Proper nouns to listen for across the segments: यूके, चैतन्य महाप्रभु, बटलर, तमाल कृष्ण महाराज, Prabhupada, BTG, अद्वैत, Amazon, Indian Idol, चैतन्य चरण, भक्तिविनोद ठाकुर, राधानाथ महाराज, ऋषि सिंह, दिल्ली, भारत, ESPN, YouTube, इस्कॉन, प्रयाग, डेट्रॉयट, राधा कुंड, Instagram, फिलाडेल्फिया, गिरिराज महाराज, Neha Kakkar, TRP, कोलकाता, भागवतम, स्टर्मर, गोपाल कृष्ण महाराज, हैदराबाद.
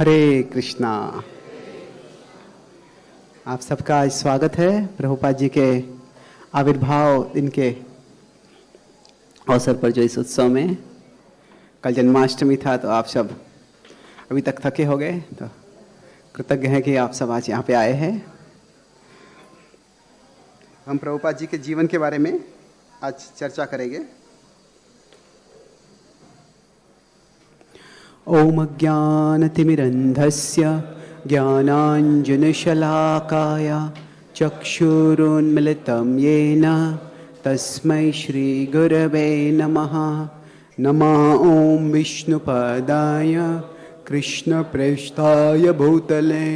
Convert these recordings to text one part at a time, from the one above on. हरे कृष्णा। आप सबका स्वागत है प्रभुपाद जी के आविर्भाव दिन के अवसर पर, जो इस उत्सव में कल जन्माष्टमी था तो आप सब अभी तक थके हो गए, तो कृतज्ञ हैं कि आप सब आज यहाँ पे आए हैं। हम प्रभुपाद जी के जीवन के बारे में आज चर्चा करेंगे। ओम ज्ञानतिमिरन्धस्य ज्ञानाञ्जनशलाकाय चक्षुरुन्मिलितं येन तस्मै श्री गुरवे नमः। नमो ओम विष्णुपदाय कृष्णप्रेष्ठाय भूतले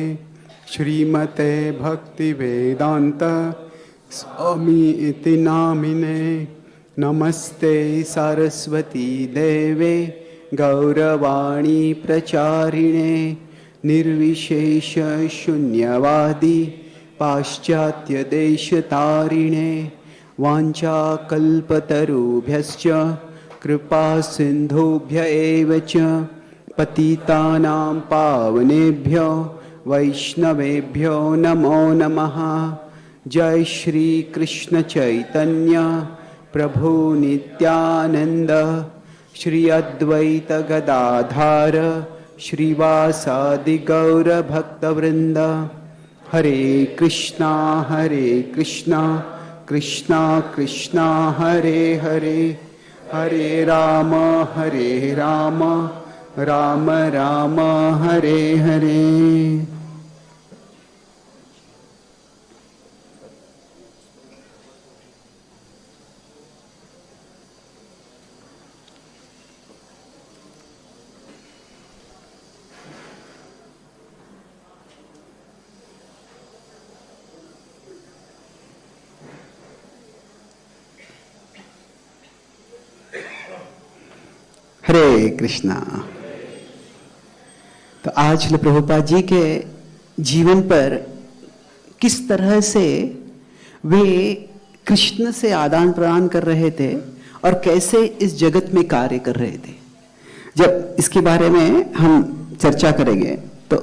श्रीमते भक्तिवेदान्त स्वामी इति नामिने। नमस्ते सरस्वती देवे गौरवाणी प्रचारिणे निर्विशेष शून्यवादी पाश्चात्य देश तारिणे वाञ्छाकल्पतरुभ्यश्च कृपा सिन्धुभ्य एव च पतितानां पावनेभ्यो वैष्णवेभ्यो नमो नमः। जय श्री कृष्ण चैतन्य प्रभु नित्यानंद श्री अद्वैत गदाधर श्रीवासादि गौर भक्तवृंद। हरे कृष्णा कृष्णा कृष्णा हरे हरे, हरे राम राम राम हरे हरे। हरे कृष्णा। तो आज प्रभुपाद जी के जीवन पर किस तरह से वे कृष्ण से आदान प्रदान कर रहे थे और कैसे इस जगत में कार्य कर रहे थे, जब इसके बारे में हम चर्चा करेंगे। तो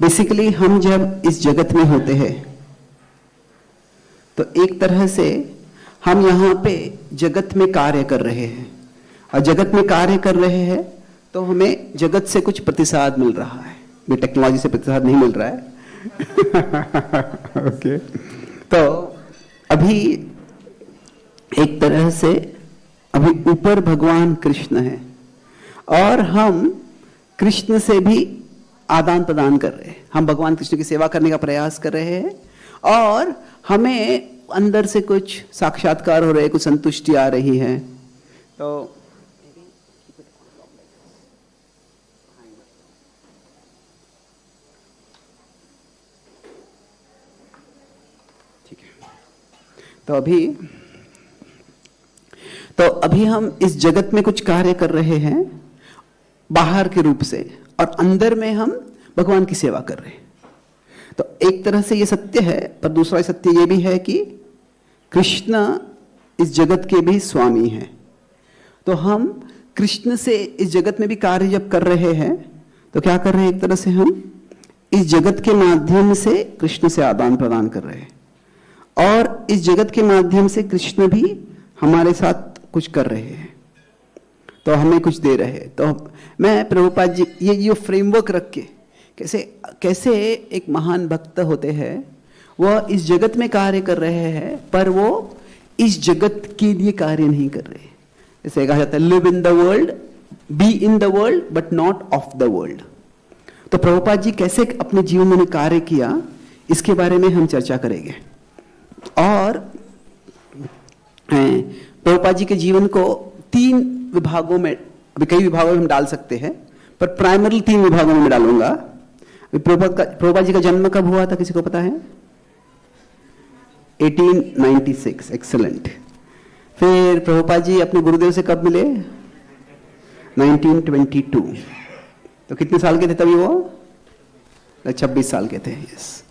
बेसिकली हम जब इस जगत में होते हैं तो एक तरह से हम यहाँ पे जगत में कार्य कर रहे हैं, और जगत में कार्य कर रहे हैं तो हमें जगत से कुछ प्रतिसाद मिल रहा है। ये टेक्नोलॉजी से प्रतिसाद नहीं मिल रहा है। ओके, तो अभी एक तरह से अभी ऊपर भगवान कृष्ण है और हम कृष्ण से भी आदान प्रदान कर रहे हैं। हम भगवान कृष्ण की सेवा करने का प्रयास कर रहे हैं और हमें अंदर से कुछ साक्षात्कार हो रहे हैं, कुछ संतुष्टि आ रही है। तो तो अभी हम इस जगत में कुछ कार्य कर रहे हैं बाहर के रूप से, और अंदर में हम भगवान की सेवा कर रहे हैं। तो एक तरह से ये सत्य है, पर दूसरा सत्य ये भी है कि कृष्ण इस जगत के भी स्वामी हैं। तो हम कृष्ण से इस जगत में भी कार्य जब कर रहे हैं तो क्या कर रहे हैं, एक तरह से हम इस जगत के माध्यम से कृष्ण से आदान प्रदान कर रहे हैं, और इस जगत के माध्यम से कृष्ण भी हमारे साथ कुछ कर रहे हैं, तो हमें कुछ दे रहे हैं। तो मैं प्रभुपाद जी ये फ्रेमवर्क रख के कैसे कैसे एक महान भक्त होते हैं, वह इस जगत में कार्य कर रहे हैं पर वो इस जगत के लिए कार्य नहीं कर रहे। जैसे कहा जाता है, live in the world, be in the world but not of the world. तो प्रभुपाद जी कैसे अपने जीवन में कार्य किया, इसके बारे में हम चर्चा करेंगे। और प्रभुपाद जी के जीवन को तीन विभागों में, अभी कई विभागों में हम डाल सकते हैं पर प्राइमरी तीन विभागों में डालूंगा। प्रभुपाद जी का जन्म कब हुआ था, किसी को पता है? 1896, एक्सेलेंट। फिर प्रभुपाद जी अपने गुरुदेव से कब मिले? 1922। तो कितने साल के थे तभी वो? 26 साल के थे। यस।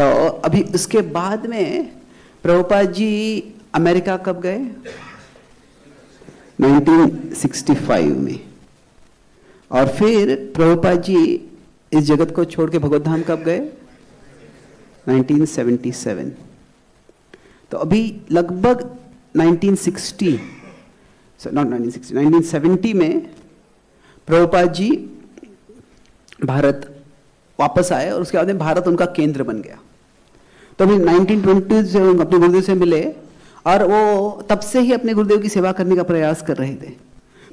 तो अभी उसके बाद में प्रभुपाद जी अमेरिका कब गए? 1965 में। और फिर प्रभुपाद जी इस जगत को छोड़ के भगवत धाम कब गए? 1977। तो अभी लगभग 1970 में प्रभुपाद जी भारत वापस आए और उसके बाद में भारत उनका केंद्र बन गया। तो अभी 1920 से अपने गुरुदेव से मिले और वो तब से ही अपने गुरुदेव की सेवा करने का प्रयास कर रहे थे,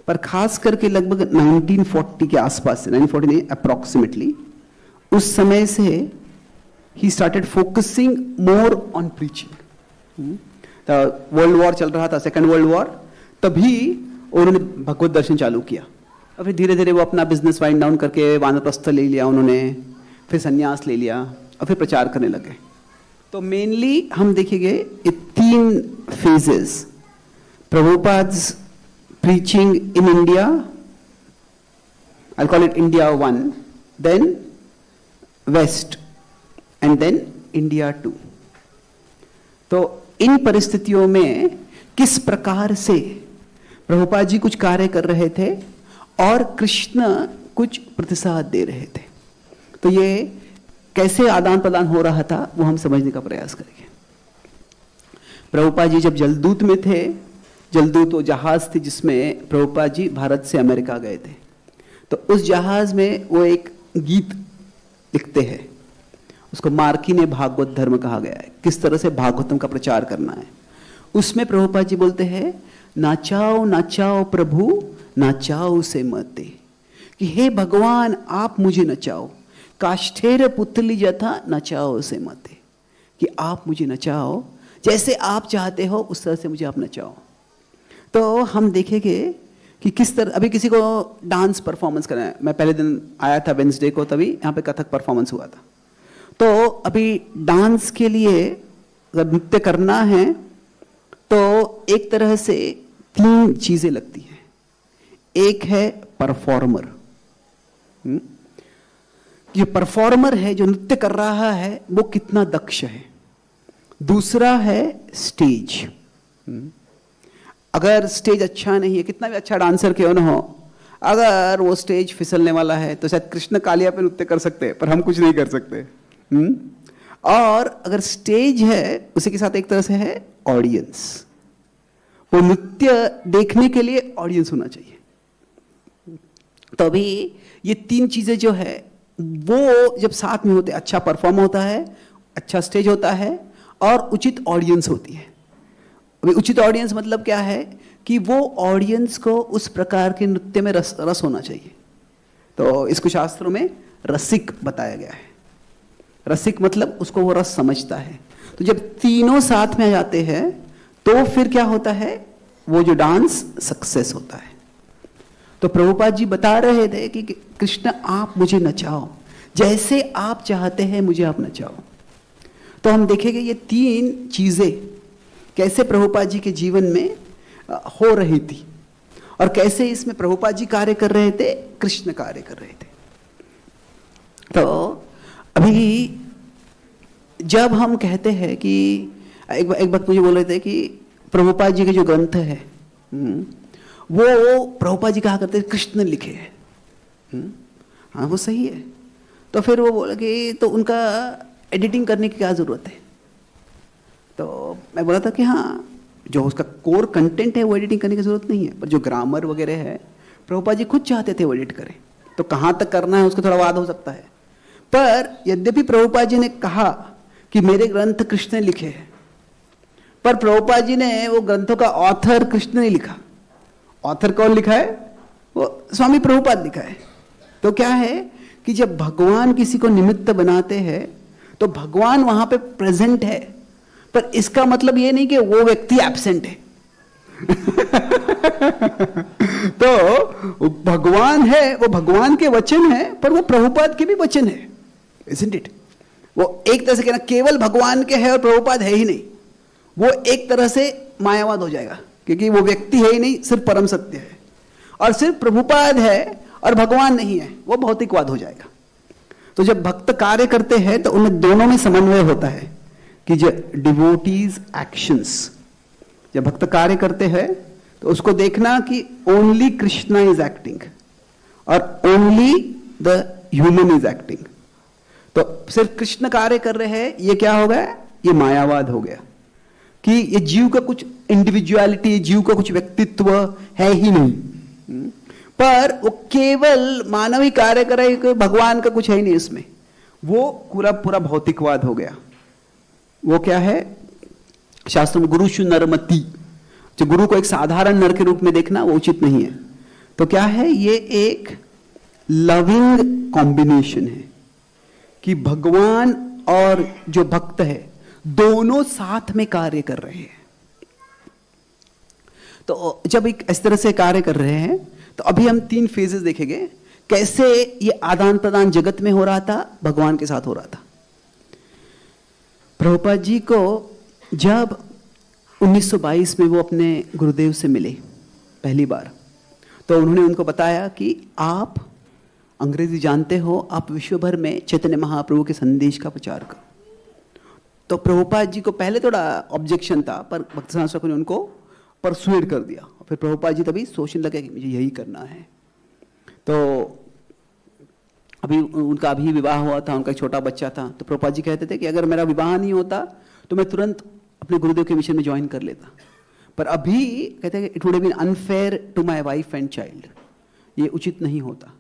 पर खास करके लगभग 1940 के आसपास से, 1949 अप्रॉक्सीमेटली, उस समय से ही started focusing more on preaching. World war चल रहा था, सेकेंड वर्ल्ड वॉर, तभी उन्होंने भगवत दर्शन चालू किया और फिर धीरे धीरे वो अपना बिजनेस वाइंड डाउन करके वानप्रस्थ ले लिया उन्होंने, फिर संन्यास ले लिया और फिर प्रचार करने लगे। तो मेनली हम देखेंगे ये तीन phases, Prabhupada's preaching in India, I'll call it India 1, then West, and then India 2. तो इन परिस्थितियों में किस प्रकार से प्रभुपाद जी कुछ कार्य कर रहे थे और कृष्ण कुछ प्रतिसाद दे रहे थे, तो ये कैसे आदान प्रदान हो रहा था वो हम समझने का प्रयास करेंगे। प्रभुपाद जी जब जलदूत में थे, जलदूत वो जहाज थी जिसमें प्रभुपाद जी भारत से अमेरिका गए थे, तो उस जहाज में वो एक गीत लिखते हैं, उसको मार्किने भागवत धर्म कहा गया है, किस तरह से भागवतम का प्रचार करना है। उसमें प्रभुपाद जी बोलते हैं, नाचाओ नाचाओ प्रभु नाचाओ से मते, कि हे भगवान आप मुझे नचाओ, काष्ठेर पुतली जथा नचाओ से मते, कि आप मुझे नचाओ जैसे आप चाहते हो उस तरह से मुझे आप नचाओ। तो हम देखेंगे कि किस तरह अभी किसी को डांस परफॉर्मेंस करना है। मैं पहले दिन आया था वेंसडे को, तभी यहाँ पे कथक परफॉर्मेंस हुआ था। तो अभी डांस के लिए अगर नृत्य करना है तो एक तरह से तीन चीज़ें लगती हैं। एक है परफॉर्मर, ये परफॉर्मर है जो नृत्य कर रहा है वो कितना दक्ष है। दूसरा है स्टेज, अगर स्टेज अच्छा नहीं है, कितना भी अच्छा डांसर क्यों ना हो, अगर वो स्टेज फिसलने वाला है तो शायद कृष्ण कालिया पे नृत्य कर सकते हैं पर हम कुछ नहीं कर सकते। और अगर स्टेज है उसी के साथ एक तरह से है ऑडियंस, वो नृत्य देखने के लिए ऑडियंस होना चाहिए। तो अभी ये तीन चीज़ें जो है वो जब साथ में होते, अच्छा परफॉर्म होता है, अच्छा स्टेज होता है और उचित ऑडियंस होती है। अभी उचित ऑडियंस मतलब क्या है कि वो ऑडियंस को उस प्रकार के नृत्य में रस होना चाहिए। तो इसको शास्त्रों में रसिक बताया गया है, रसिक मतलब उसको वो रस समझता है। तो जब तीनों साथ में आ जाते हैं तो फिर क्या होता है, वो जो डांस सक्सेस होता है। तो प्रभुपाद जी बता रहे थे कि कृष्ण आप मुझे नचाओ जैसे आप चाहते हैं मुझे आप नचाओ। तो हम देखेंगे ये तीन चीज़ें कैसे प्रभुपाद जी के जीवन में हो रही थी और कैसे इसमें प्रभुपाद जी कार्य कर रहे थे, कृष्ण कार्य कर रहे थे। तो अभी जब हम कहते हैं कि एक बात मुझे बोल रहे थे कि प्रभुपाद जी के जो ग्रंथ है वो प्रभुपाद जी कहा करते कृष्ण लिखे हैं, हाँ वो सही है। तो फिर वो बोले कि तो उनका एडिटिंग करने की क्या ज़रूरत है। तो मैं बोला था कि हाँ, जो उसका कोर कंटेंट है वो एडिटिंग करने की ज़रूरत नहीं है, पर जो ग्रामर वगैरह है प्रभुपाद जी खुद चाहते थे वो एडिट करें, तो कहाँ तक करना है उसको थोड़ा वाद हो सकता है। पर यद्यपि प्रभुपाद जी ने कहा कि मेरे ग्रंथ कृष्ण ने लिखे हैं, पर प्रभुपाद जी ने वो ग्रंथों का ऑथर कृष्ण ने लिखा। ऑथर कौन लिखा है? वो स्वामी प्रभुपाद लिखा है। तो क्या है कि जब भगवान किसी को निमित्त बनाते हैं तो भगवान वहाँ पर प्रेजेंट है, पर इसका मतलब ये नहीं कि वो व्यक्ति एब्सेंट है। तो भगवान है, वो भगवान के वचन है, पर वो प्रभुपाद के भी वचन है, isn't it? वो एक तरह से कहना केवल भगवान के है और प्रभुपाद है ही नहीं, वो एक तरह से मायावाद हो जाएगा, क्योंकि वो व्यक्ति है ही नहीं, सिर्फ परम सत्य है, और सिर्फ प्रभुपाद है और भगवान नहीं है, वो भौतिकवाद हो जाएगा। तो जब भक्त कार्य करते हैं तो उनमें दोनों में समन्वय होता है कि जब डिवोटीज एक्शंस, जब भक्त कार्य करते हैं तो उसको देखना कि ओनली कृष्णा इज एक्टिंग और only the human is acting. तो सिर्फ कृष्ण कार्य कर रहे हैं, ये क्या हो गया, ये मायावाद हो गया कि ये जीव का कुछ इंडिविजुअलिटी, जीव का कुछ व्यक्तित्व है ही नहीं, पर वो केवल मानवी कार्य कर रहे हैं, भगवान का कुछ है ही नहीं इसमें। वो पूरा पूरा भौतिकवाद हो गया। वो क्या है, शास्त्र में गुरुषु नरमति, जो गुरु को एक साधारण नर के रूप में देखना वो उचित नहीं है। तो क्या है, ये एक लविंग कॉम्बिनेशन है कि भगवान और जो भक्त है दोनों साथ में कार्य कर रहे हैं। तो जब एक इस तरह से कार्य कर रहे हैं, तो अभी हम तीन फेजेस देखेंगे कैसे ये आदान प्रदान जगत में हो रहा था, भगवान के साथ हो रहा था। प्रभुपाद जी को जब 1922 में वो अपने गुरुदेव से मिले पहली बार, तो उन्होंने उनको बताया कि आप अंग्रेजी जानते हो, आप विश्व भर में चैतन्य महाप्रभु के संदेश का प्रचार करो। तो प्रभुपाद जी को पहले थोड़ा ऑब्जेक्शन था, पर भक्त संस्था ने उनको परसुएड कर दिया। फिर प्रभुपाद जी तभी सोचने लगे कि मुझे यही करना है। तो अभी उनका अभी विवाह हुआ था, उनका एक छोटा बच्चा था। तो प्रभुपाद जी कहते थे कि अगर मेरा विवाह नहीं होता तो मैं तुरंत अपने गुरुदेव के मिशन में ज्वाइन कर लेता, पर अभी कहते हैं it would have been unfair to my wife and child, ये उचित नहीं होता।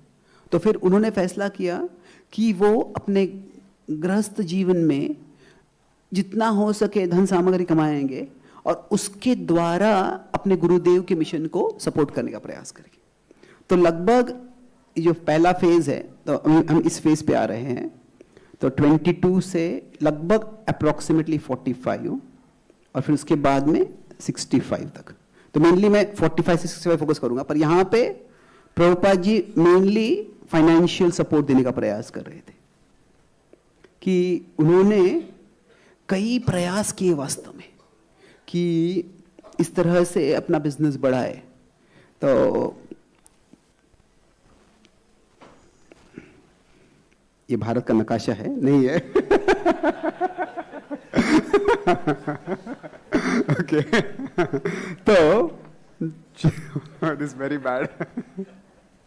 तो फिर उन्होंने फैसला किया कि वो अपने गृहस्थ जीवन में जितना हो सके धन सामग्री कमाएंगे और उसके द्वारा अपने गुरुदेव के मिशन को सपोर्ट करने का प्रयास करेंगे। तो लगभग जो पहला फेज है, तो हम इस फेज पे आ रहे हैं। तो 22 से लगभग अप्रोक्सीमेटली 45 और फिर उसके बाद में 65 तक। तो मेनली मैं 45 से 65 फोकस करूंगा, पर यहाँ पे Prabhupada ji mainly financial support देने का प्रयास कर रहे थे कि उन्होंने कई प्रयास किए वास्तव में कि इस तरह से अपना बिजनेस बढ़ाए। तो ये भारत का नकाशा है, नहीं है? ओके, तो दिस वेरी बैड।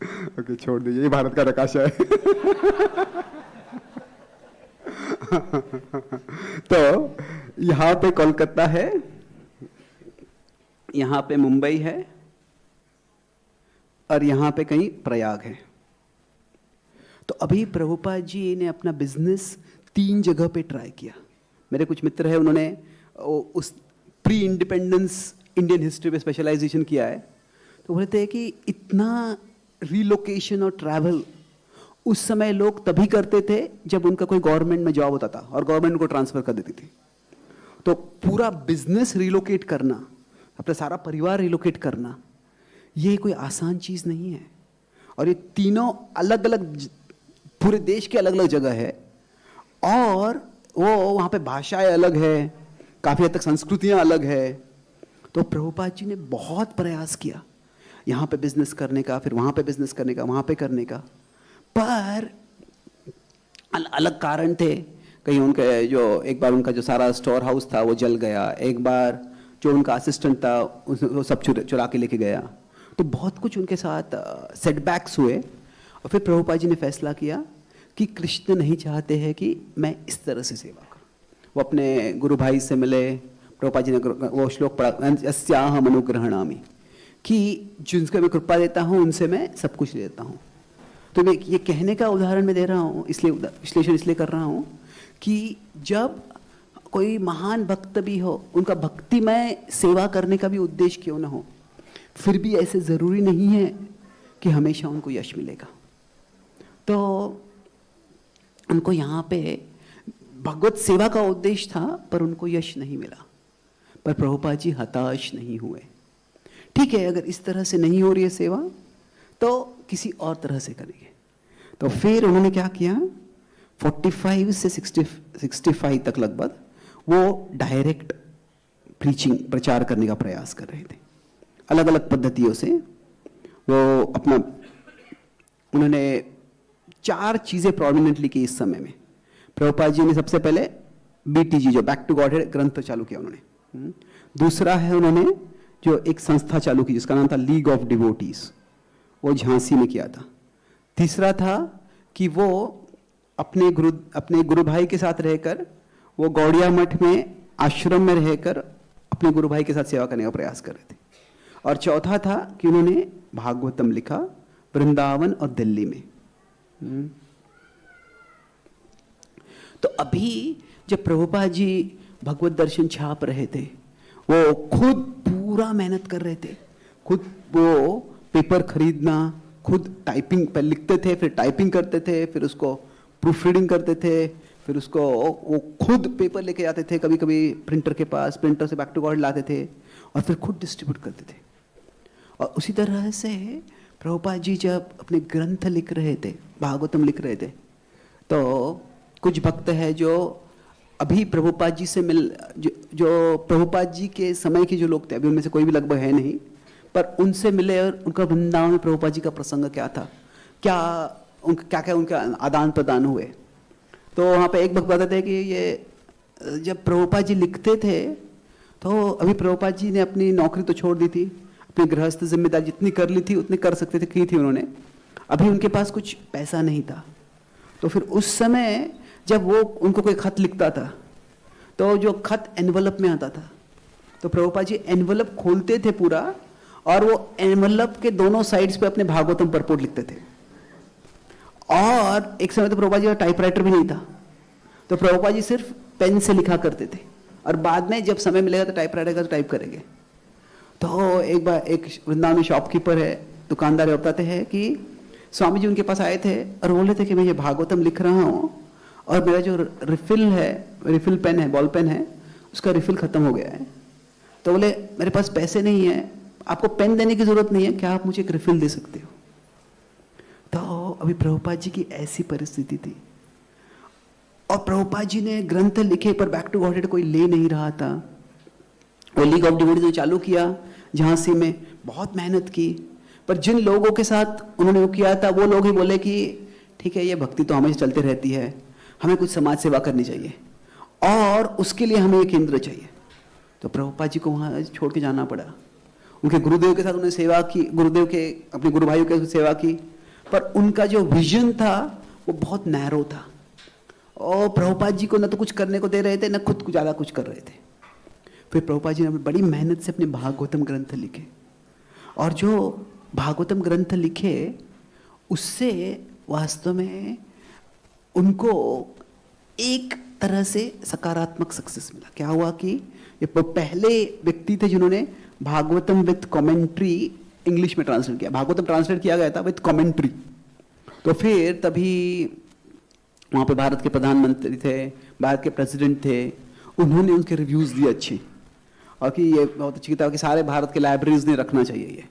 ओके, छोड़ दीजिए, ये भारत का नकाशा है। तो यहाँ पे कोलकाता है, यहाँ पे मुंबई है और यहाँ पे कहीं प्रयाग है। तो अभी प्रभुपाद जी ने अपना बिजनेस 3 जगह पे ट्राई किया। मेरे कुछ मित्र हैं, उन्होंने उस प्री इंडिपेंडेंस इंडियन हिस्ट्री पे स्पेशलाइजेशन किया है। तो बोलते हैं कि इतना रिलोकेशन और ट्रैवल उस समय लोग तभी करते थे जब उनका कोई गवर्नमेंट में जॉब होता था और गवर्नमेंट को ट्रांसफ़र कर देती थी। तो पूरा बिजनेस रिलोकेट करना, अपना सारा परिवार रिलोकेट करना, ये कोई आसान चीज़ नहीं है। और ये तीनों अलग अलग पूरे देश के अलग अलग जगह है और वो वहाँ पे भाषाएं अलग है, काफ़ी हद तक संस्कृतियाँ अलग है। तो प्रभुपाद जी ने बहुत प्रयास किया यहाँ पे बिजनेस करने का, फिर वहाँ पे बिजनेस करने का, वहाँ पे करने का, पर अलग कारण थे। कहीं उनके जो एक बार उनका जो सारा स्टोर हाउस था वो जल गया, एक बार जो उनका असिस्टेंट था वो सब चुरा के लेके गया। तो बहुत कुछ उनके साथ सेटबैक्स हुए और फिर प्रभुपाद जी ने फैसला किया कि कृष्ण नहीं चाहते हैं कि मैं इस तरह से सेवा करूं। वो अपने गुरु भाई से मिले, प्रभुपाद जी ने वो श्लोक पढ़ा, अस्याहम अनुग्रहणामि, कि जिनको मैं कृपा देता हूं उनसे मैं सब कुछ देता हूं। तो मैं ये कहने का उदाहरण मैं दे रहा हूं, इसलिए विश्लेषण इसलिए कर रहा हूं कि जब कोई महान भक्त भी हो, उनका भक्तिमय सेवा करने का भी उद्देश्य क्यों ना हो, फिर भी ऐसे ज़रूरी नहीं है कि हमेशा उनको यश मिलेगा। तो उनको यहाँ पे भगवत सेवा का उद्देश्य था पर उनको यश नहीं मिला, पर प्रभुपाद जी हताश नहीं हुए। ठीक है, अगर इस तरह से नहीं हो रही है सेवा तो किसी और तरह से करेंगे। तो फिर उन्होंने क्या किया, 45 से 65 तक लगभग वो डायरेक्ट प्रीचिंग, प्रचार करने का प्रयास कर रहे थे अलग अलग पद्धतियों से। वो अपना उन्होंने 4 चीज़ें प्रोमिनेंटली की इस समय में। प्रभुपाद जी ने सबसे पहले BTG, जो बैक टू गॉडहेड ग्रंथ चालू किया उन्होंने। दूसरा है उन्होंने जो एक संस्था चालू की जिसका नाम था लीग ऑफ डिवोटीज, वो झांसी में किया था। तीसरा था कि वो अपने गुरु भाई के साथ रहकर, वो गौड़िया मठ में आश्रम में रहकर अपने गुरु भाई के साथ सेवा करने का प्रयास कर रहे थे। और चौथा था कि उन्होंने भागवतम लिखा वृंदावन और दिल्ली में। तो अभी जब प्रभुपाद जी भगवत दर्शन छाप रहे थे, वो खुद पूरा मेहनत कर रहे थे, खुद वो पेपर खरीदना, खुद टाइपिंग पर लिखते थे, फिर टाइपिंग करते थे, फिर उसको प्रूफ रीडिंग करते थे, फिर उसको वो खुद पेपर लेके जाते थे, कभी कभी प्रिंटर के पास, प्रिंटर से बैक टू गॉड लाते थे और फिर खुद डिस्ट्रीब्यूट करते थे। और उसी तरह से प्रभुपाद जी जब अपने ग्रंथ लिख रहे थे, भागवतम लिख रहे थे, तो कुछ भक्त हैं जो अभी प्रभुपाद जी से जो प्रभुपाद जी के समय के जो लोग थे, अभी उनमें से कोई भी लगभग है नहीं, पर उनसे मिले और उनका वृंदावन में प्रभुपाद जी का प्रसंग क्या था, क्या उनके आदान प्रदान हुए। तो वहाँ पे एक भक्त बताते हैं कि ये जब प्रभुपाद जी लिखते थे तो अभी प्रभुपाद जी ने अपनी नौकरी तो छोड़ दी थी, अपनी गृहस्थ जिम्मेदारी जितनी कर ली थी उतनी कर सकते थे की थी उन्होंने, अभी उनके पास कुछ पैसा नहीं था। तो फिर उस समय जब वो उनको कोई खत लिखता था तो जो खत एनवलप में आता था, तो प्रभुपाद जी एनवलप खोलते थे पूरा और वो एनवलप के दोनों साइड्स पे अपने भागवतम परपोर्ट लिखते थे। और एक समय तो प्रभुपाद जी का टाइपराइटर भी नहीं था, तो प्रभुपाद जी सिर्फ पेन से लिखा करते थे और बाद में जब समय मिलेगा तो टाइपराइटर का टाइप करेंगे। तो एक बार एक वृंदावन में शॉपकीपर है, दुकानदार, बताते हैं कि स्वामी जी उनके पास आए थे और बोले थे कि मैं ये भागवतम लिख रहा हूँ और मेरा जो रिफिल पेन है, बॉल पेन है, उसका रिफिल ख़त्म हो गया है। तो बोले मेरे पास पैसे नहीं है, आपको पेन देने की ज़रूरत नहीं है, क्या आप मुझे एक रिफिल दे सकते हो। तो अभी प्रभुपाद जी की ऐसी परिस्थिति थी और प्रभुपाद जी ने ग्रंथ लिखे पर बैक टू गॉड कोई ले नहीं रहा था। वो लीग ऑफ डिवोटीज ने चालू किया झांसी में, बहुत मेहनत की, पर जिन लोगों के साथ उन्होंने वो किया था वो लोग ही बोले कि ठीक है, ये भक्ति तो हमेशा चलती रहती है, हमें कुछ समाज सेवा करनी चाहिए और उसके लिए हमें एक केंद्र चाहिए। तो प्रभुपाद जी को वहाँ छोड़ के जाना पड़ा। उनके गुरुदेव के साथ उन्होंने सेवा की, गुरुदेव के अपने गुरु भाइयों के साथ सेवा की, पर उनका जो विजन था वो बहुत नैरो था और प्रभुपाद जी को न तो कुछ करने को दे रहे थे, न खुद को ज़्यादा कुछ कर रहे थे। फिर प्रभुपाद जी ने बड़ी मेहनत से अपने भागवतम ग्रंथ लिखे और जो भागवतम ग्रंथ लिखे उससे वास्तव में उनको एक तरह से सकारात्मक सक्सेस मिला। क्या हुआ कि ये पहले व्यक्ति थे जिन्होंने भागवतम विद कमेंट्री इंग्लिश में ट्रांसलेट किया। भागवतम ट्रांसलेट किया गया था विद कमेंट्री। तो फिर तभी वहाँ पे भारत के प्रधानमंत्री थे, भारत के प्रेसिडेंट थे, उन्होंने उनके रिव्यूज़ दिए अच्छी और कि ये बहुत अच्छी किताब, कि सारे भारत के लाइब्रेरीज ने रखना चाहिए ये।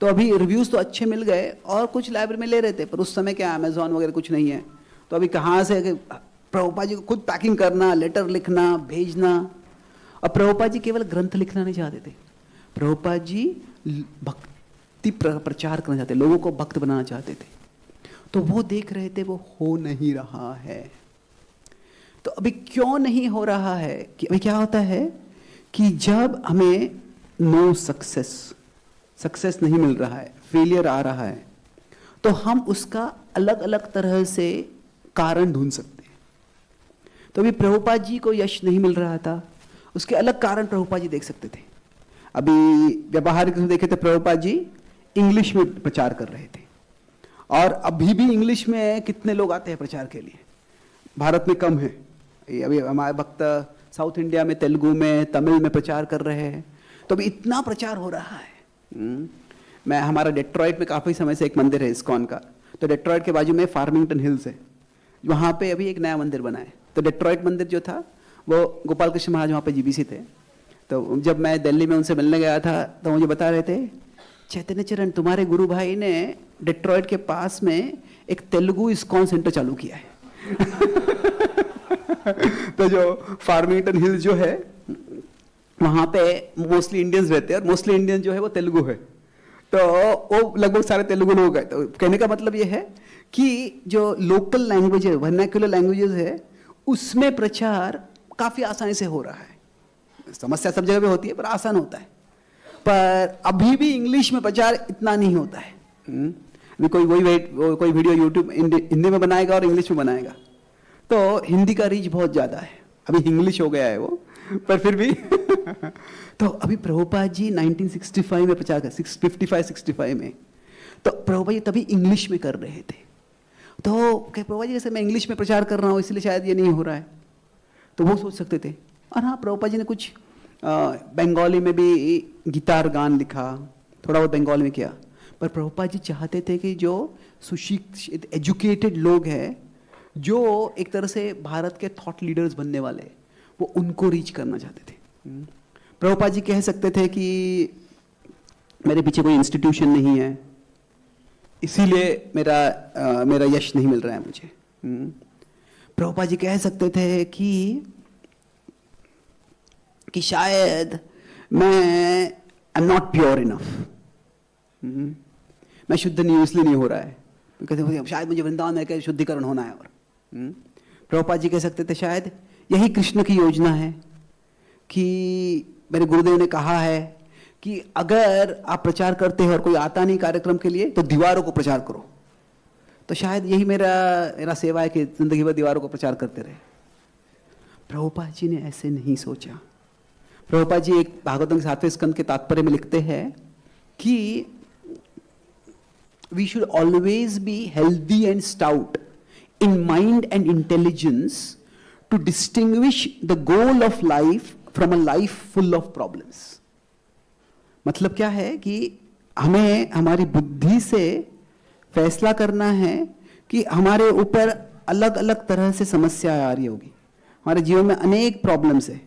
तो अभी रिव्यूज़ तो अच्छे मिल गए और कुछ लाइब्रेरी में ले रहे थे, पर उस समय क्या अमेजॉन वगैरह कुछ नहीं है, तो अभी कहाँ से प्रभुपाद जी को खुद पैकिंग करना, लेटर लिखना, भेजना। और प्रभुपाद जी केवल ग्रंथ लिखना नहीं चाहते थे, प्रभुपाद जी भक्ति प्रचार करना चाहते, लोगों को भक्त बनाना चाहते थे। तो वो देख रहे थे वो हो नहीं रहा है। तो अभी क्यों नहीं हो रहा है कि अभी क्या होता है कि जब हमें नो सक्सेस नहीं मिल रहा है, फेलियर आ रहा है, तो हम उसका अलग अलग तरह से कारण ढूंढ सकते हैं। तो अभी प्रभुपाद जी को यश नहीं मिल रहा था, उसके अलग कारण प्रभुपाद जी देख सकते थे। अभी व्यवहारिक रूप से देखे तो प्रभुपाद जी इंग्लिश में प्रचार कर रहे थे और अभी भी इंग्लिश में कितने लोग आते हैं प्रचार के लिए, भारत में कम है। अभी हमारे भक्त साउथ इंडिया में, तेलुगु में, तमिल में प्रचार कर रहे हैं। तो अभी इतना प्रचार हो रहा है। मैं हमारा डेट्रॉयट में काफ़ी समय से एक मंदिर है इस्कॉन का, तो डेट्रॉयट के बाजू में फार्मिंगटन हिल्स है, वहाँ पे अभी एक नया मंदिर बना है। तो डेट्रॉयट मंदिर जो था वो गोपाल कृष्ण महाराज वहाँ पे जीबीसी थे। तो जब मैं दिल्ली में उनसे मिलने गया था तो मुझे बता रहे थे, चैतन्य चरण तुम्हारे गुरु भाई ने डेट्रॉयट के पास में एक तेलुगु इस्कॉन सेंटर चालू किया है। तो जो फार्मिंगटन हिल्स जो है वहाँ पे मोस्टली इंडियंस रहते हैं और मोस्टली इंडियन जो है वो तेलुगु है, तो वो लगभग सारे तेलुगु लोग हैं। तो कहने का मतलब ये है कि जो लोकल लैंग्वेज है, वर्नाक्युलर लैंग्वेजेस है, उसमें प्रचार काफ़ी आसानी से हो रहा है। समस्या सब जगह पे होती है पर आसान होता है, पर अभी भी इंग्लिश में प्रचार इतना नहीं होता है। भी कोई वीडियो यूट्यूब हिंदी में बनाएगा और इंग्लिश में बनाएगा, तो हिंदी का रीच बहुत ज़्यादा है। अभी इंग्लिश हो गया है वो, पर फिर भी तो अभी प्रभुपाद जी 1965 में 55-65 में तो प्रभुपाद जी तभी इंग्लिश में कर रहे थे। तो प्रभुपाद जी जैसे मैं इंग्लिश में प्रचार कर रहा हूँ इसलिए शायद ये नहीं हो रहा है, तो वो सोच सकते थे। और हाँ, प्रभुपाद जी ने कुछ बंगाली में भी गिटार गान लिखा, थोड़ा बहुत बंगाली में किया। पर प्रभुपाद जी चाहते थे कि जो सुशिक्षित एजुकेटेड लोग हैं, जो एक तरह से भारत के थॉट लीडर्स बनने वाले, वो उनको रीच करना चाहते थे। प्रभुपाद जी कह सकते थे कि मेरे पीछे कोई इंस्टीट्यूशन नहीं है इसीलिए मेरा यश नहीं मिल रहा है मुझे। प्रभुपाद जी कह सकते थे कि शायद मैं I am not pure enough, मैं शुद्ध नहीं हूँ इसलिए नहीं हो रहा है। कहते शायद मुझे वृंदावन में कहकर शुद्धिकरण होना है। और प्रभुपाद जी कह सकते थे शायद यही कृष्ण की योजना है कि मेरे गुरुदेव ने कहा है कि अगर आप प्रचार करते हैं और कोई आता नहीं कार्यक्रम के लिए तो दीवारों को प्रचार करो, तो शायद यही मेरा सेवा है कि जिंदगी भर दीवारों को प्रचार करते रहे। प्रभुपाद जी ने ऐसे नहीं सोचा। प्रभुपाद जी एक भागवतम 7वें स्कंद के तात्पर्य में लिखते हैं कि we should always be healthy and stout in mind and intelligence to distinguish the goal of life from a life full of problems. मतलब क्या है कि हमें हमारी बुद्धि से फैसला करना है कि हमारे ऊपर अलग अलग तरह से समस्या आ रही होगी, हमारे जीवन में अनेक प्रॉब्लम्स है,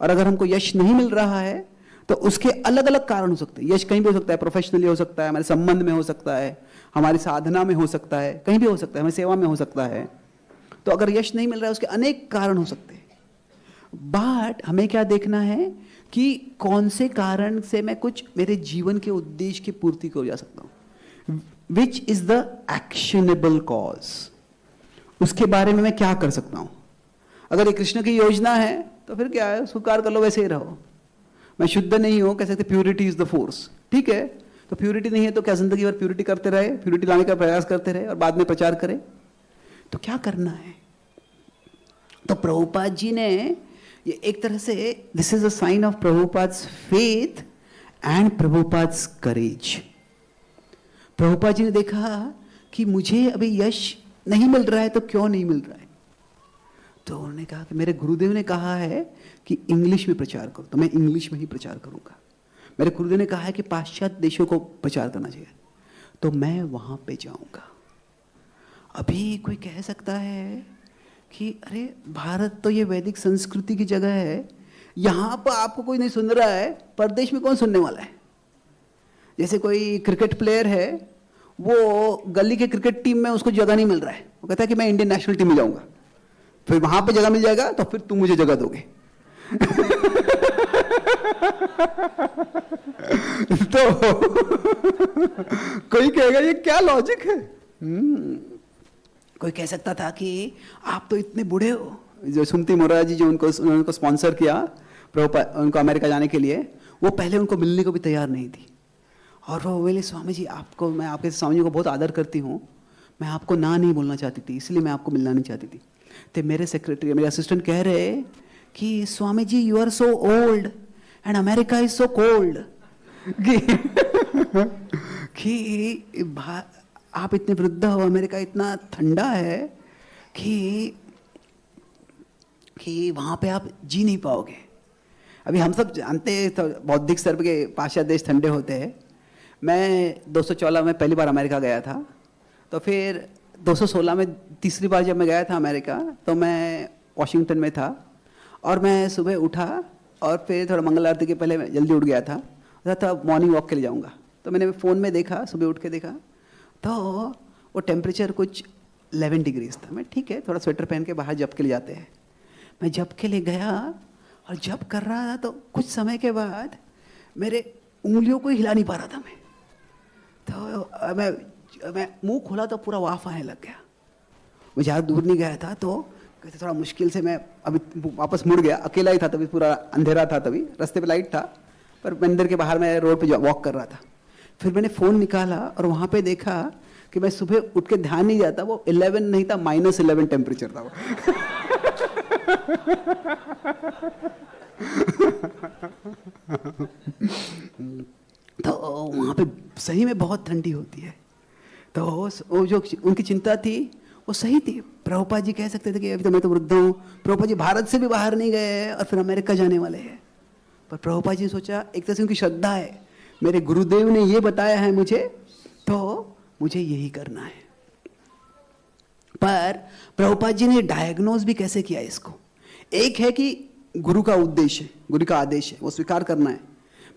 और अगर हमको यश नहीं मिल रहा है तो उसके अलग अलग कारण हो सकते हैं। यश कहीं भी हो सकता है, प्रोफेशनली हो सकता है, हमारे संबंध में हो सकता है, हमारी साधना में हो सकता है, कहीं भी हो सकता है, हमारी सेवा में हो सकता है। तो अगर यश नहीं मिल रहा है उसके अनेक कारण हो सकते हैं। बट हमें क्या देखना है कि कौन से कारण से मैं कुछ मेरे जीवन के उद्देश्य की पूर्ति कर जा सकता हूँ, which is the actionable cause, उसके बारे में मैं क्या कर सकता हूँ। अगर ये कृष्ण की योजना है तो फिर क्या है, स्वीकार कर लो, वैसे ही रहो। मैं शुद्ध नहीं हूँ, कह सकते प्यूरिटी इज द फोर्स, ठीक है। तो प्यूरिटी नहीं है तो क्या जिंदगी भर प्यूरिटी करते रहे, प्यूरिटी लाने का प्रयास करते रहे और बाद में प्रचार करें, तो क्या करना है। तो प्रभुपाद जी ने ये एक तरह से, this is a sign of Prabhupada's faith and Prabhupada's courage. Prabhupada ji ने देखा कि मुझे अभी यश नहीं मिल रहा है तो क्यों नहीं मिल रहा है, तो उन्होंने कहा कि मेरे गुरुदेव ने कहा है कि इंग्लिश में प्रचार करो, तो मैं इंग्लिश में ही प्रचार करूंगा। मेरे गुरुदेव ने कहा है कि पाश्चात्य देशों को प्रचार करना चाहिए, तो मैं वहां पे जाऊंगा। अभी कोई कह सकता है कि अरे भारत तो ये वैदिक संस्कृति की जगह है, यहाँ पर आपको कोई नहीं सुन रहा है, परदेश में कौन सुनने वाला है। जैसे कोई क्रिकेट प्लेयर है, वो गली के क्रिकेट टीम में उसको जगह नहीं मिल रहा है, वो कहता है कि मैं इंडियन नेशनल टीम में जाऊँगा, फिर वहाँ पे जगह मिल जाएगा तो फिर तुम मुझे जगह दोगे। तो कोई कहेगा ये क्या लॉजिक है। कोई कह सकता था कि आप तो इतने बूढ़े हो। जो सुमति मोरारजी जी जो उनको स्पॉन्सर किया प्रभुपाद, उनको अमेरिका जाने के लिए, वो पहले उनको मिलने को भी तैयार नहीं थी, और वो बोले स्वामी जी आपको, मैं आपके स्वामी जी को बहुत आदर करती हूँ, मैं आपको ना नहीं बोलना चाहती थी इसलिए मैं आपको मिलना नहीं चाहती थी। तो मेरे सेक्रेटरी, मेरे असिस्टेंट कह रहे कि Swami ji you are so old and America is so cold, कि आप इतने वृद्ध हो, अमेरिका इतना ठंडा है कि वहाँ पे आप जी नहीं पाओगे। अभी हम सब जानते हैं तो बौद्धिक स्तर के पाश्चात्य देश ठंडे होते हैं। मैं 214 में पहली बार अमेरिका गया था, तो फिर 216 में तीसरी बार जब मैं गया था अमेरिका, तो मैं वॉशिंगटन में था, और मैं सुबह उठा और फिर थोड़ा मंगल आरती के पहले मैं जल्दी उठ गया था मॉर्निंग वॉक के लिए जाऊँगा। तो मैंने फ़ोन में देखा, सुबह उठ के देखा तो वो टेम्परेचर कुछ 11 डिग्रीज था। मैं ठीक है, थोड़ा स्वेटर पहन के बाहर जब के लिए जाते हैं, मैं जब के लिए गया और जब कर रहा था तो कुछ समय के बाद मेरे उंगलियों को हिला नहीं पा रहा था मैं, तो मैं मुंह खोला तो पूरा वाफ आने लग गया। मैं ज़्यादा दूर नहीं गया था, तो कैसे थोड़ा मुश्किल से मैं अभी वापस मुड़ गया। अकेला ही था तभी, पूरा अंधेरा था तभी, रास्ते पर लाइट था पर मंदिर के बाहर मैं रोड पर वॉक कर रहा था। फिर मैंने फ़ोन निकाला और वहाँ पे देखा कि मैं सुबह उठ के ध्यान नहीं जाता, वो 11 नहीं था, -11 टेम्परेचर था वो। तो वहाँ पे सही में बहुत ठंडी होती है। तो वो जो उनकी चिंता थी वो सही थी। प्रभुपाद जी कह सकते थे कि अभी तो मैं तो वृद्ध हूँ, प्रभुपाद जी भारत से भी बाहर नहीं गए और फिर अमेरिका जाने वाले हैं, पर प्रभुपाद जी ने सोचा एक तरह से उनकी श्रद्धा है, मेरे गुरुदेव ने ये बताया है मुझे तो मुझे यही करना है। पर प्रभुपाद जी ने डायग्नोज भी कैसे किया इसको, एक है कि गुरु का उद्देश्य, गुरु का आदेश है वो स्वीकार करना है,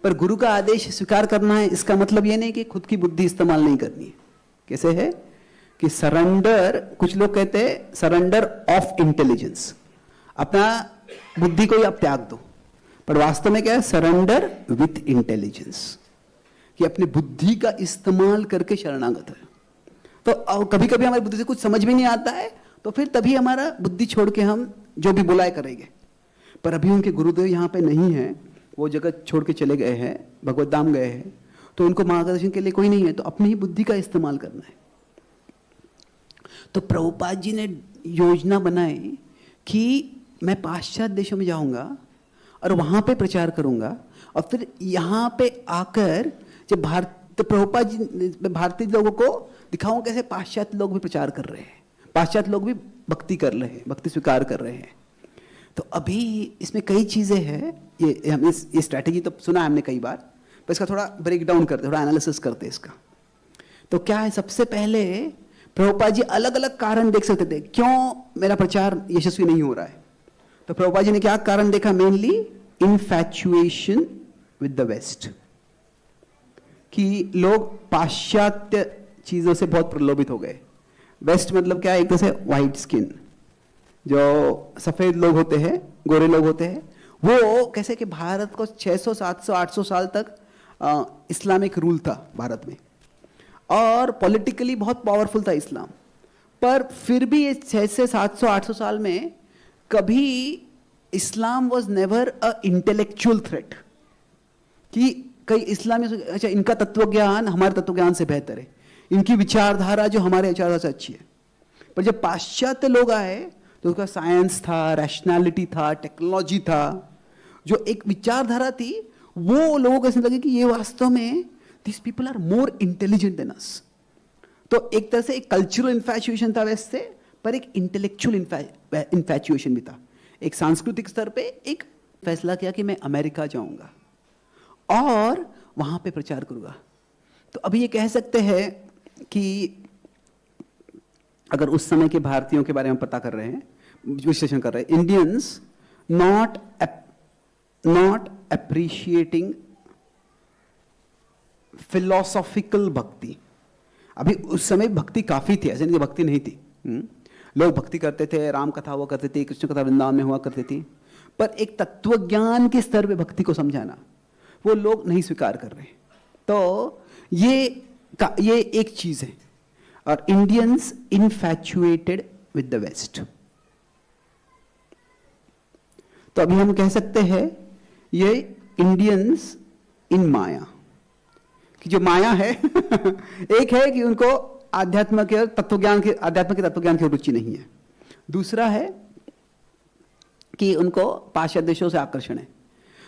पर गुरु का आदेश स्वीकार करना है इसका मतलब ये नहीं कि खुद की बुद्धि इस्तेमाल नहीं करनी है। कैसे है कि सरेंडर, कुछ लोग कहते हैं सरेंडर ऑफ इंटेलिजेंस, अपना बुद्धि को ही आप त्याग दो, पर वास्तव में क्या है सरेंडर विथ इंटेलिजेंस, कि अपनी बुद्धि का इस्तेमाल करके शरणागत है। तो कभी कभी हमारी बुद्धि से कुछ समझ में नहीं आता है तो फिर तभी हमारा बुद्धि छोड़ के हम जो भी बुलाए करेंगे, पर अभी उनके गुरुदेव यहाँ पे नहीं है, वो जगह छोड़ के चले गए हैं, भगवत धाम गए हैं, तो उनको मार्गदर्शन के लिए कोई नहीं है, तो अपनी ही बुद्धि का इस्तेमाल करना है। तो प्रभुपाद जी ने योजना बनाई कि मैं पाश्चात्य देशों में जाऊंगा और वहाँ पे प्रचार करूंगा और फिर यहाँ पे आकर जब प्रभुपाद जी भारतीय लोगों को दिखाऊं कैसे पाश्चात्य लोग भी प्रचार कर रहे हैं, पाश्चात्य लोग भी भक्ति कर रहे हैं, भक्ति स्वीकार कर रहे हैं। तो अभी इसमें कई चीज़ें हैं, ये स्ट्रैटेजी तो सुना है हमने कई बार, पर इसका थोड़ा ब्रेक डाउन करते, थोड़ा एनालिसिस करते इसका। तो क्या है, सबसे पहले प्रभुपाद जी अलग अलग कारण देख सकते थे क्यों मेरा प्रचार यशस्वी नहीं हो रहा है। तो प्रभुपाद जी ने क्या कारण देखा, mainly infatuation with the west, कि लोग पाश्चात्य चीज़ों से बहुत प्रलोभित हो गए। वेस्ट मतलब क्या है, एक तरह से वाइट स्किन, जो सफ़ेद लोग होते हैं, गोरे लोग होते हैं, वो कैसे कि भारत को 600, 700, 800 साल तक इस्लामिक रूल था भारत में और पॉलिटिकली बहुत पावरफुल था इस्लाम, पर फिर भी ये 600 से 700, 800 साल में कभी इस्लाम was never a intellectual threat, कि कई इस्लामी अच्छा इनका तत्वज्ञान हमारे तत्वज्ञान से बेहतर है, इनकी विचारधारा जो हमारे विचारधारा से अच्छी है। पर जब पाश्चात्य लोग आए तो उसका साइंस था, रैशनैलिटी था, टेक्नोलॉजी था, जो एक विचारधारा थी, वो लोगों को ऐसे लगे कि ये वास्तव में this people are more intelligent than us. तो एक तरह से एक कल्चरल इन्फैचुएशन था वैसे, पर एक इंटेलेक्चुअल इन्फैचुएशन भी था। एक सांस्कृतिक स्तर पे एक फैसला किया कि मैं अमेरिका जाऊंगा और वहाँ पे प्रचार करूँगा। तो अभी ये कह सकते हैं कि अगर उस समय के भारतीयों के बारे में पता कर रहे हैं, विश्लेषण कर रहे हैं, Indians not appreciating philosophical bhakti. अभी उस समय भक्ति काफ़ी थी, ऐसे नहीं भक्ति नहीं थी, लोग भक्ति करते थे, राम कथा हुआ करती थी, कृष्ण कथा वृंदावन में हुआ करती थी, पर एक तत्वज्ञान के स्तर पे भक्ति को समझाना वो लोग नहीं स्वीकार कर रहे। तो ये एक चीज़ है, और Indians infatuated with the west. तो अभी हम कह सकते हैं ये इंडियंस इन माया, कि जो माया है एक है कि उनको आध्यात्म के तत्वज्ञान के रुचि नहीं है, दूसरा है कि उनको पाश्चात्य देशों से आकर्षण है।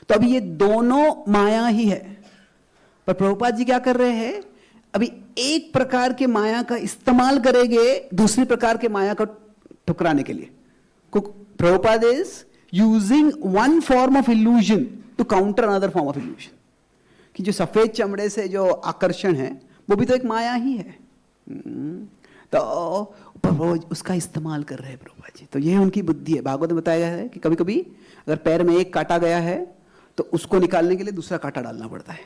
तो अभी ये दोनों माया ही है, पर प्रभुपाद जी क्या कर रहे हैं, अभी एक प्रकार के माया का इस्तेमाल करेंगे दूसरी प्रकार के माया को ठुकराने के लिए। Prabhupada is using one form of illusion to counter another form of illusion, कि जो सफेद चमड़े से जो आकर्षण है वो भी तो एक माया ही है, तो उसका इस्तेमाल कर रहे हैं प्रभुपाद जी। तो यह उनकी बुद्धि है। भागवत में बताया गया है कि कभी कभी अगर पैर में एक कांटा गया है तो उसको निकालने के लिए दूसरा कांटा डालना पड़ता है,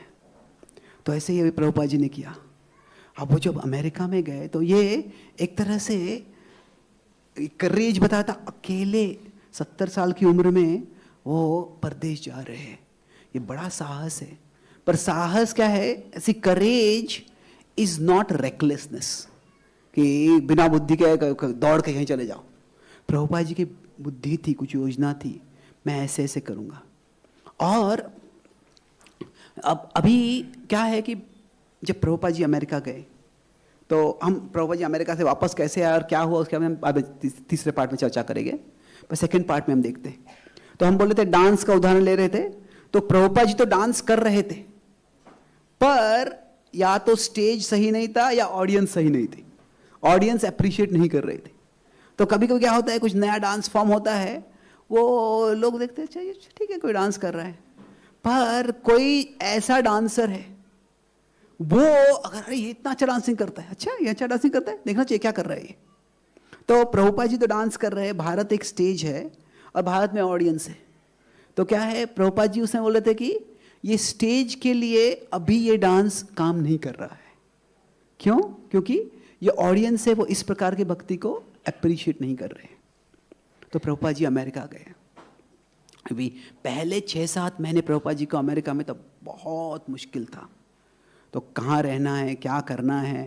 तो ऐसे ही अभी प्रभुपाद जी ने किया। अब वो जब अमेरिका में गए तो ये एक तरह से करेज बताता, अकेले 70 साल की उम्र में वो परदेश जा रहे हैं, ये बड़ा साहस है। पर साहस क्या है, ऐसी करेज इज नॉट रेकलेसनेस, कि बिना बुद्धि के दौड़ के कहीं चले जाओ। प्रभुपाद जी की बुद्धि थी, कुछ योजना थी, मैं ऐसे ऐसे करूँगा। और अब अभी क्या है कि जब प्रभुपाद जी अमेरिका गए तो हम प्रभुपाद जी अमेरिका से वापस कैसे आए और क्या हुआ उसके हम तीसरे पार्ट में चर्चा करेंगे, पर सेकेंड पार्ट में हम देखते हैं। तो हम बोल रहे थे डांस का उदाहरण ले रहे थे, तो प्रभुपाद जी तो डांस कर रहे थे पर या तो स्टेज सही नहीं था या ऑडियंस सही नहीं थी, ऑडियंस अप्रिशिएट नहीं कर रहे थे। तो कभी कभी क्या होता है कुछ नया डांस फॉर्म होता है, वो लोग देखते हैं चाहिए ठीक है कोई डांस कर रहा है, पर कोई ऐसा डांसर है वो अगर अरे ये इतना अच्छा डांसिंग करता है, अच्छा ये अच्छा डांसिंग करता है देखना चाहिए क्या कर रहा है ये। तो प्रभुपाद जी तो डांस कर रहे हैं, भारत एक स्टेज है और भारत में ऑडियंस है, तो क्या है प्रभुपाद जी उसमें बोल रहे थे कि ये स्टेज के लिए अभी ये डांस काम नहीं कर रहा है, क्यों? क्योंकि ये ऑडियंस है वो इस प्रकार की भक्ति को अप्रिशिएट नहीं कर रहे। तो प्रभुपाद जी अमेरिका गए, अभी पहले 6-7 महीने प्रभुपाद जी को अमेरिका में तो बहुत मुश्किल था, तो कहाँ रहना है क्या करना है।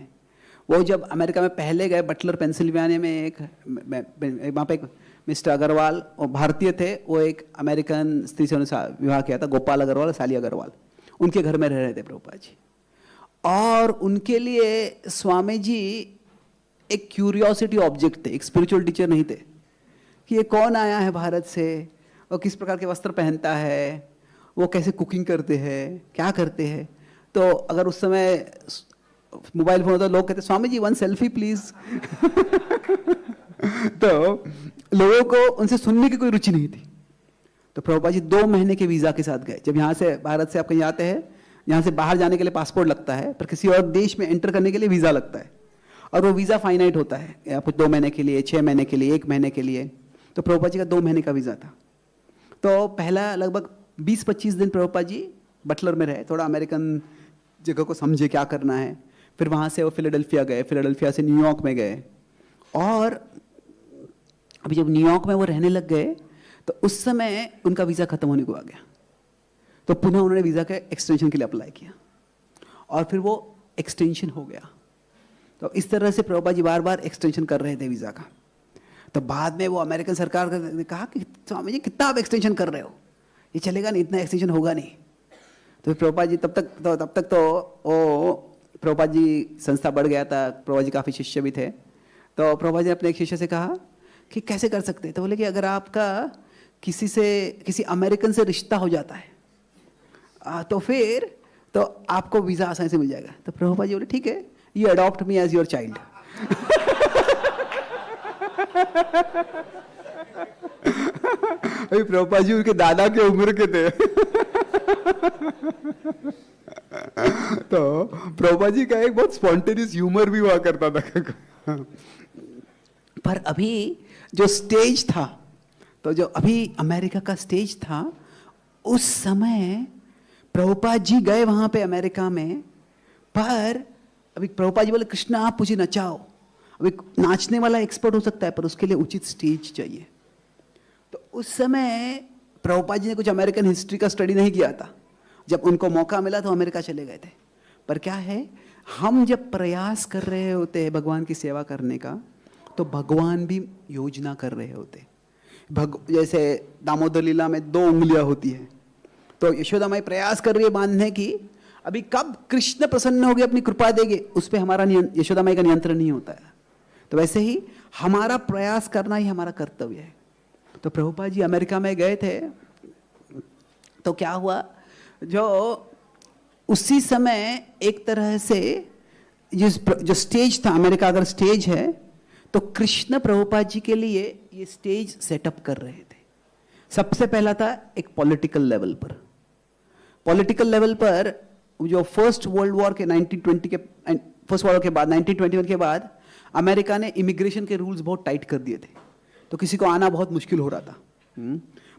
वो जब अमेरिका में पहले गए बटलर पेंसिल्वेनिया में एक वहाँ पर एक मिस्टर अग्रवाल और भारतीय थे, वो एक अमेरिकन स्त्री से उन्होंने विवाह किया था, गोपाल अग्रवाल और साली अग्रवाल, उनके घर में रह रहे थे प्रभुपाद जी। और उनके लिए स्वामी जी एक क्यूरियोसिटी ऑब्जेक्ट थे, एक स्पिरिचुअल टीचर नहीं थे कि ये कौन आया है भारत से और किस प्रकार के वस्त्र पहनता है, वो कैसे कुकिंग करते हैं क्या करते हैं। तो अगर उस समय मोबाइल फोन होता लोग कहते स्वामी जी 1 सेल्फी प्लीज़ तो लोगों को उनसे सुनने की कोई रुचि नहीं थी। तो प्रभुपाद जी 2 महीने के वीज़ा के साथ गए। जब यहाँ से भारत से आप कहीं आते हैं, यहाँ से बाहर जाने के लिए पासपोर्ट लगता है पर किसी और देश में एंटर करने के लिए वीज़ा लगता है, और वो वीज़ा फाइनाइट होता है कुछ 2 महीने के लिए, 6 महीने के लिए, 1 महीने के लिए। तो प्रभुपाद जी का 2 महीने का वीज़ा था। तो पहला लगभग 20-25 दिन प्रभुपाद जी बटलर में रहे, थोड़ा अमेरिकन जगह को समझे क्या करना है। फिर वहाँ से वो फिलाडेल्फिया गए, फिलाडेल्फिया से न्यूयॉर्क में गए, और अभी जब न्यूयॉर्क में वो रहने लग गए तो उस समय उनका वीज़ा खत्म होने को आ गया। तो पुनः उन्होंने वीज़ा के एक्सटेंशन के लिए अप्लाई किया और फिर वो एक्सटेंशन हो गया। तो इस तरह से प्रभुपाद जी बार बार एक्सटेंशन कर रहे थे वीज़ा का। तो बाद में वो अमेरिकन सरकार ने कहा कि स्वामी जी कितना आप एक्सटेंशन कर रहे हो, ये चलेगा नहीं, इतना एक्सटेंशन होगा नहीं। तो प्रभुपाद जी तब तक तो वो प्रभुपाद जी संस्था बढ़ गया था, प्रभुपाद जी काफ़ी शिष्य भी थे। तो प्रभुपाद जी ने अपने एक शिष्य से कहा कि कैसे कर सकते हैं। तो बोले कि अगर आपका किसी अमेरिकन से रिश्ता हो जाता है तो फिर तो आपको वीज़ा आसानी से मिल जाएगा। तो प्रभुपाद जी बोले ठीक है, you adopt me as your child अभी प्रभुपाद जी उनके दादा के उम्र के थे तो प्रभुपाद जी का एक बहुत स्पॉन्टेनियस ह्यूमर भी हुआ करता था पर अभी जो स्टेज था, तो जो अभी अमेरिका का स्टेज था, उस समय प्रभुपाद जी गए वहाँ पे अमेरिका में, पर अभी प्रभुपाद जी बोले कृष्ण आप मुझे नचाओ। अभी नाचने वाला एक्सपर्ट हो सकता है पर उसके लिए उचित स्टेज चाहिए। तो उस समय प्रभुपाद जी ने कुछ अमेरिकन हिस्ट्री का स्टडी नहीं किया था, जब उनको मौका मिला तो अमेरिका चले गए थे। पर क्या है, हम जब प्रयास कर रहे होते हैं भगवान की सेवा करने का तो भगवान भी योजना कर रहे होते। जैसे दामोदर लीला में 2 उंगलियां होती है, तो यशोदा माई प्रयास कर रही है बांधने की, अभी कब कृष्ण प्रसन्न होगी अपनी कृपा देगी उस पर हमारा यशोदा माई का नियंत्रण नहीं होता है। तो वैसे ही हमारा प्रयास करना ही हमारा कर्तव्य है। तो प्रभुपाद जी अमेरिका में गए थे, तो क्या हुआ जो उसी समय एक तरह से जो स्टेज था, अमेरिका अगर स्टेज है तो कृष्ण प्रभुपाद जी के लिए ये स्टेज सेटअप कर रहे थे। सबसे पहला था एक पॉलिटिकल लेवल पर जो फर्स्ट वर्ल्ड वॉर के 1920 के फर्स्ट वर्ल्ड वॉर के बाद 1921 के बाद अमेरिका ने इमिग्रेशन के रूल्स बहुत टाइट कर दिए थे, तो किसी को आना बहुत मुश्किल हो रहा था।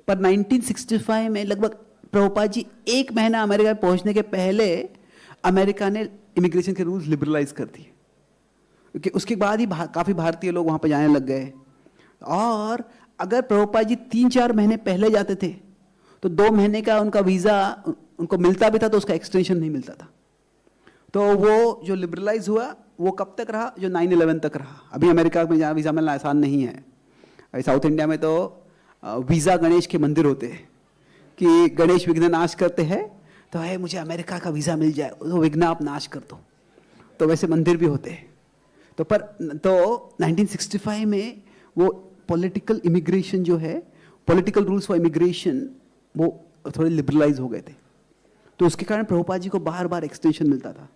पर 1965 में लगभग प्रभुपाद जी 1 महीना अमेरिका में पहुंचने के पहले अमेरिका ने इमिग्रेशन के रूल्स लिबरलाइज कर दिए, क्योंकि उसके बाद ही काफ़ी भारतीय लोग वहाँ पर जाने लग गए। और अगर प्रभुपाद जी 3-4 महीने पहले जाते थे तो 2 महीने का उनका वीज़ा उनको मिलता भी था, तो उसका एक्सटेंशन नहीं मिलता था। तो वो जो लिबरलाइज हुआ वो कब तक रहा, जो 9/11 तक रहा। अभी अमेरिका में वीज़ा मिलना आसान नहीं है। अभी साउथ इंडिया में तो वीज़ा गणेश के मंदिर होते हैं कि गणेश विघ्न नाश करते हैं, तो है मुझे अमेरिका का वीज़ा मिल जाए तो विघ्न आप नाश कर दो, तो वैसे मंदिर भी होते हैं। तो 1965 में वो पॉलिटिकल इमिग्रेशन जो है, पॉलिटिकल रूल्स फॉर इमिग्रेशन वो थोड़े लिबरलाइज हो गए थे, तो उसके कारण प्रभुपाद जी को बार बार एक्सटेंशन मिलता था।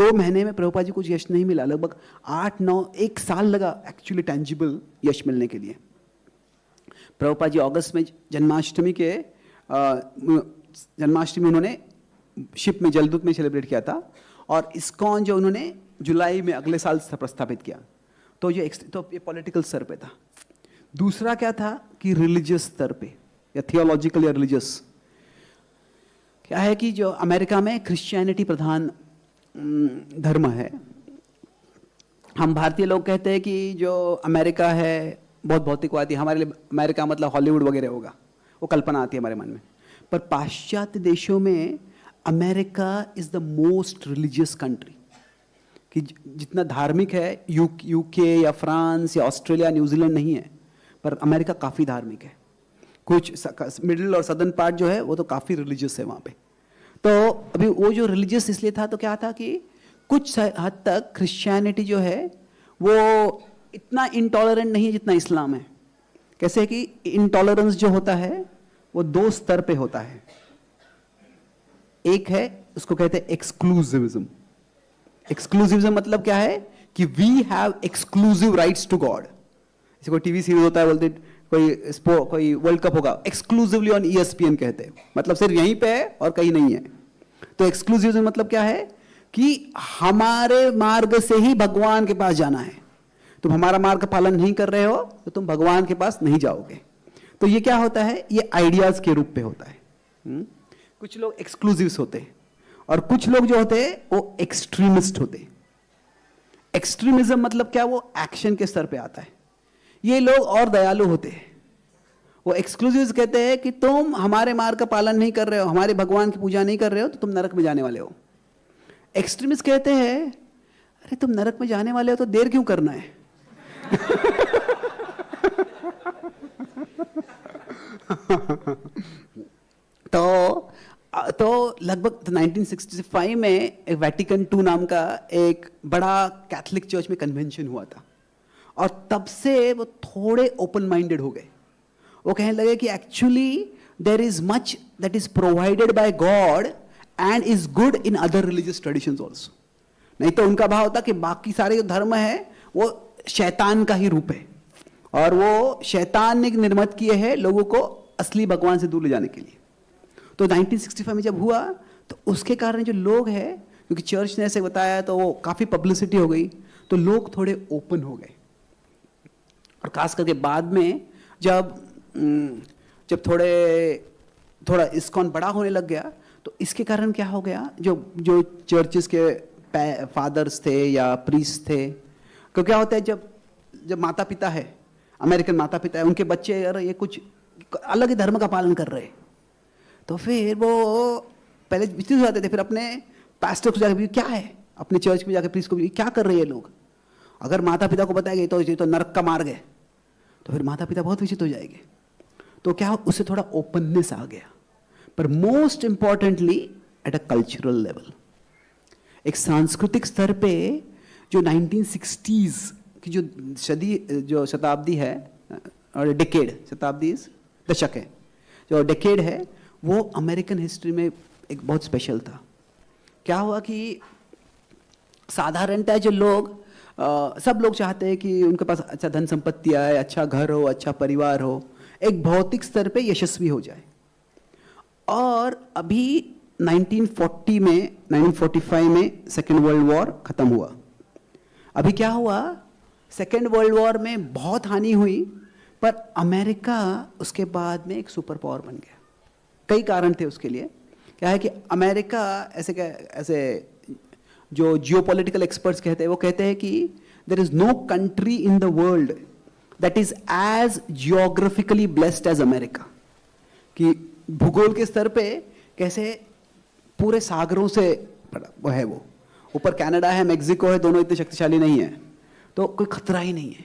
2 महीने में प्रभुपाद जी को यश नहीं मिला, लगभग 8-9-1 साल लगा एक्चुअली टैंजिबल यश मिलने के लिए। प्रभुपाद जी अगस्त में जन्माष्टमी उन्होंने शिप में जलदूत में सेलिब्रेट किया था, और इस्कॉन जो उन्होंने जुलाई में अगले साल प्रस्तापित किया। तो ये पॉलिटिकल स्तर पे था। दूसरा क्या था कि रिलीजियस स्तर पे या थियोलॉजिकल या रिलीजियस क्या है कि जो अमेरिका में क्रिश्चियनिटी प्रधान धर्म है। हम भारतीय लोग कहते हैं कि जो अमेरिका है बहुत भौतिकवादी, हमारे लिए अमेरिका मतलब हॉलीवुड वगैरह होगा, वो कल्पना आती है हमारे मन में। पर पाश्चात्य देशों में America is the most religious country, कि जितना धार्मिक है यूके या फ्रांस या ऑस्ट्रेलिया न्यूजीलैंड नहीं है, पर अमेरिका काफ़ी धार्मिक है। कुछ मिडिल और सदर्न पार्ट जो है वो तो काफ़ी रिलीजियस है वहाँ पे। तो अभी वो जो रिलीजियस इसलिए था, तो क्या था कि कुछ हद तक क्रिश्चियनिटी जो है वो इतना इंटॉलरेंट नहीं है जितना इस्लाम है। कैसे कि इंटॉलरेंस जो होता है वो 2 स्तर पे होता है। एक है उसको कहते हैं एक्सक्लूसिविज्म। एक्सक्लूसिविज्म मतलब क्या है कि we have exclusive rights to God. जैसे कोई टीवी सीरीज होता है, बोलते कोई वर्ल्ड कप होगा, एक्सक्लूसिवली ऑन ESPN कहते हैं, मतलब सिर्फ यहीं पे है और कहीं नहीं है। तो एक्सक्लूसिविज्म मतलब क्या है कि हमारे मार्ग से ही भगवान के पास जाना है। तुम हमारा मार्ग पालन नहीं कर रहे हो तो तुम भगवान के पास नहीं जाओगे। तो ये क्या होता है, ये आइडियाज के रूप पे होता है। कुछ लोग एक्सक्लूसिव्स होते हैं और कुछ लोग जो होते हैं वो एक्सट्रीमिस्ट होते हैं। एक्सट्रीमिज्म मतलब क्या, वो एक्शन के स्तर पे आता है। ये लोग और दयालु होते हैं। वो एक्सक्लूसिव्स कहते हैं कि तुम हमारे मार्ग का पालन नहीं कर रहे हो, हमारे भगवान की पूजा नहीं कर रहे हो तो तुम नरक में जाने वाले हो। एक्सट्रीमिस्ट कहते हैं अरे तुम नरक में जाने वाले हो तो देर क्यों करना है। तो लगभग 1965 में वेटिकन II नाम का एक बड़ा कैथोलिक चर्च में कन्वेंशन हुआ था, और तब से वो थोड़े ओपन माइंडेड हो गए। वो कहने लगे कि actually there is much that is provided by God and is good in other religious traditions also. नहीं तो उनका भाव होता कि बाकी सारे जो धर्म है वो शैतान का ही रूप है, और वो शैतान ने निर्मित किए हैं लोगों को असली भगवान से दूर ले जाने के लिए। तो 1965 में जब हुआ तो उसके कारण जो लोग हैं, क्योंकि चर्च ने ऐसे बताया तो वो काफ़ी पब्लिसिटी हो गई, तो लोग थोड़े ओपन हो गए। और खास करके बाद में जब थोड़ा इस्कॉन बड़ा होने लग गया, तो इसके कारण क्या हो गया, जो चर्चेस के फादर्स थे या प्रीस्ट थे, तो क्या होता है जब माता पिता है, अमेरिकन माता पिता है, उनके बच्चे यार ये कुछ अलग ही धर्म का पालन कर रहे हैं, तो फिर वो पहले विचलित हो जाते थे। फिर अपने पास्टर को जाकर क्या है, अपने चर्च में जाकर प्रीस्ट को क्या कर रहे हैं लोग, अगर माता पिता को बताएंगे तो ये तो नरक का मार्ग है, तो फिर माता पिता बहुत विचलित हो जाएंगे। तो क्या उससे थोड़ा ओपननेस आ गया, पर most importantly at a cultural level, एक सांस्कृतिक स्तर पे जो 1960s की जो शताब्दी है और डेकेड, शताब्दी दशक है, जो डेकेड है वो अमेरिकन हिस्ट्री में एक बहुत स्पेशल था। क्या हुआ कि साधारणतः जो लोग सब लोग चाहते हैं कि उनके पास अच्छा धन संपत्ति आए, अच्छा घर हो, अच्छा परिवार हो, एक भौतिक स्तर पे यशस्वी हो जाए। और अभी 1945 में सेकेंड वर्ल्ड वॉर ख़त्म हुआ। अभी क्या हुआ, सेकेंड वर्ल्ड वॉर में बहुत हानि हुई, पर अमेरिका उसके बाद में एक सुपर पावर बन गया। कई कारण थे उसके लिए। क्या है कि अमेरिका ऐसे जो जियोपॉलिटिकल एक्सपर्ट्स कहते हैं, वो कहते हैं कि there is no country in the world that is as geographically blessed as America, कि भूगोल के स्तर पे कैसे पूरे सागरों से वो है। वो ऊपर कनाडा है, मेक्सिको है, दोनों इतने शक्तिशाली नहीं है, तो कोई खतरा ही नहीं है।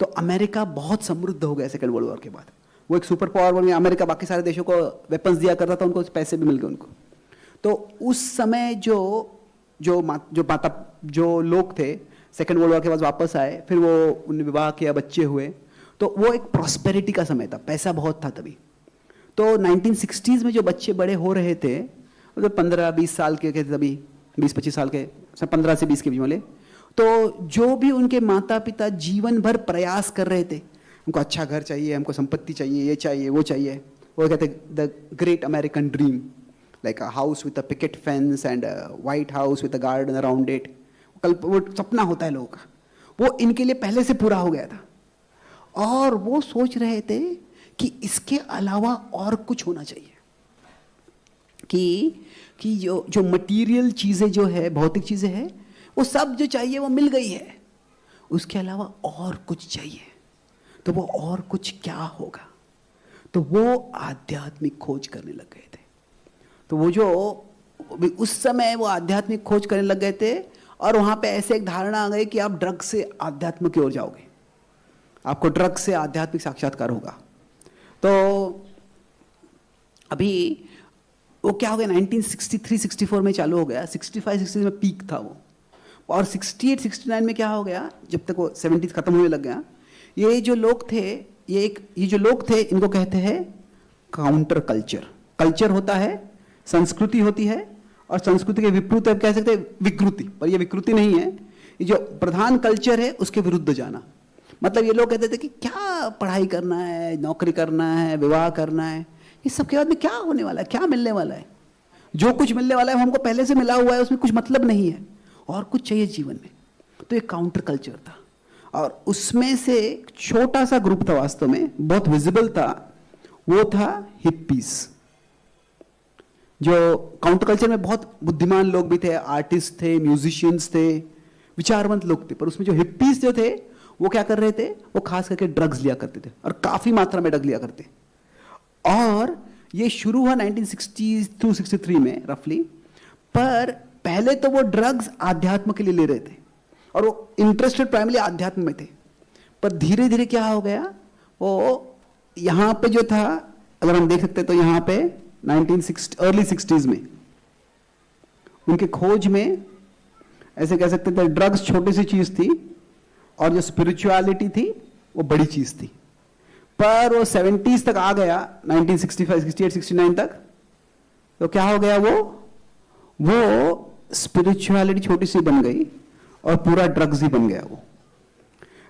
तो अमेरिका बहुत समृद्ध हो गया सेकेंड वर्ल्ड वॉर के बाद। वो एक सुपर पावर बन गया। अमेरिका बाकी सारे देशों को वेपन्स दिया करता था, उनको पैसे भी मिल गए उनको। तो उस समय जो लोग थे सेकेंड वर्ल्ड वॉर के बाद वापस आए, फिर वो उन्हें विवाह किया, बच्चे हुए, तो वो एक प्रॉस्पेरिटी का समय था, पैसा बहुत था तभी। तो 1960s में जो बच्चे बड़े हो रहे थे, मतलब 15-20 साल के थे तभी, 20-25 साल के, 15 से 20 के बीच वाले, तो जो भी उनके माता पिता जीवन भर प्रयास कर रहे थे, हमको अच्छा घर चाहिए, हमको संपत्ति चाहिए, ये चाहिए, वो चाहिए, वो कहते the great American dream, like a house with a picket fence and white house with a garden around it, वो सपना होता है लोगों का, वो इनके लिए पहले से पूरा हो गया था। और वो सोच रहे थे कि इसके अलावा और कुछ होना चाहिए, कि जो मटेरियल चीज़ें जो है, भौतिक चीज़ें हैं, वो सब जो चाहिए वो मिल गई है, उसके अलावा और कुछ चाहिए, तो वो और कुछ क्या होगा, तो वो आध्यात्मिक खोज करने लग गए थे। तो वो जो उस समय वो आध्यात्मिक खोज करने लग गए थे, और वहाँ पे ऐसे एक धारणा आ गई कि आप ड्रग से आध्यात्म की ओर जाओगे, आपको ड्रग से आध्यात्मिक साक्षात्कार होगा। तो अभी वो क्या हो गया, 1963-64 में चालू हो गया, 65-66 में पीक था वो, और 68-69 में क्या हो गया, जब तक वो 70 खत्म होने लग गया, ये जो लोग थे, ये जो लोग थे इनको कहते हैं काउंटर कल्चर। कल्चर होता है संस्कृति होती है, और संस्कृति के विपरीत कह सकते हैं विकृति, पर ये विकृति नहीं है, ये जो प्रधान कल्चर है उसके विरुद्ध जाना। मतलब ये लोग कहते थे कि क्या पढ़ाई करना है, नौकरी करना है, विवाह करना है, इस सब के बाद में क्या होने वाला है, क्या मिलने वाला है, जो कुछ मिलने वाला है हमको पहले से मिला हुआ है, उसमें कुछ मतलब नहीं है, और कुछ चाहिए जीवन में। तो ये काउंटर कल्चर था, और उसमें से एक छोटा सा ग्रुप था वास्तव में, बहुत विजिबल था, वो था हिप्पीज। जो काउंटर कल्चर में बहुत बुद्धिमान लोग भी थे, आर्टिस्ट थे, म्यूजिशियंस थे, विचारवंत लोग थे, पर उसमें जो हिप्पीज जो थे वो क्या कर रहे थे, वो खास करके ड्रग्स लिया करते थे, और काफ़ी मात्रा में ड्रग लिया करते। और ये शुरू हुआ 1960-63 में रफली, पर पहले तो वो ड्रग्स आध्यात्म के लिए ले रहे थे, और वो इंटरेस्टेड प्राइमली आध्यात्म में थे, पर धीरे धीरे क्या हो गया, वो यहाँ पे जो था, अगर हम देख सकते तो यहाँ पे अर्ली 60s में उनके खोज में, ऐसे कह सकते थे ड्रग्स छोटी सी चीज़ थी, और जो स्पिरिचुअलिटी थी वो बड़ी चीज़ थी। पर वो 70s तक आ गया, 1965, 68, 69 तक, तो क्या हो गया, वो स्पिरिचुअलिटी छोटी सी बन गई, और पूरा ड्रग्स ही बन गया वो।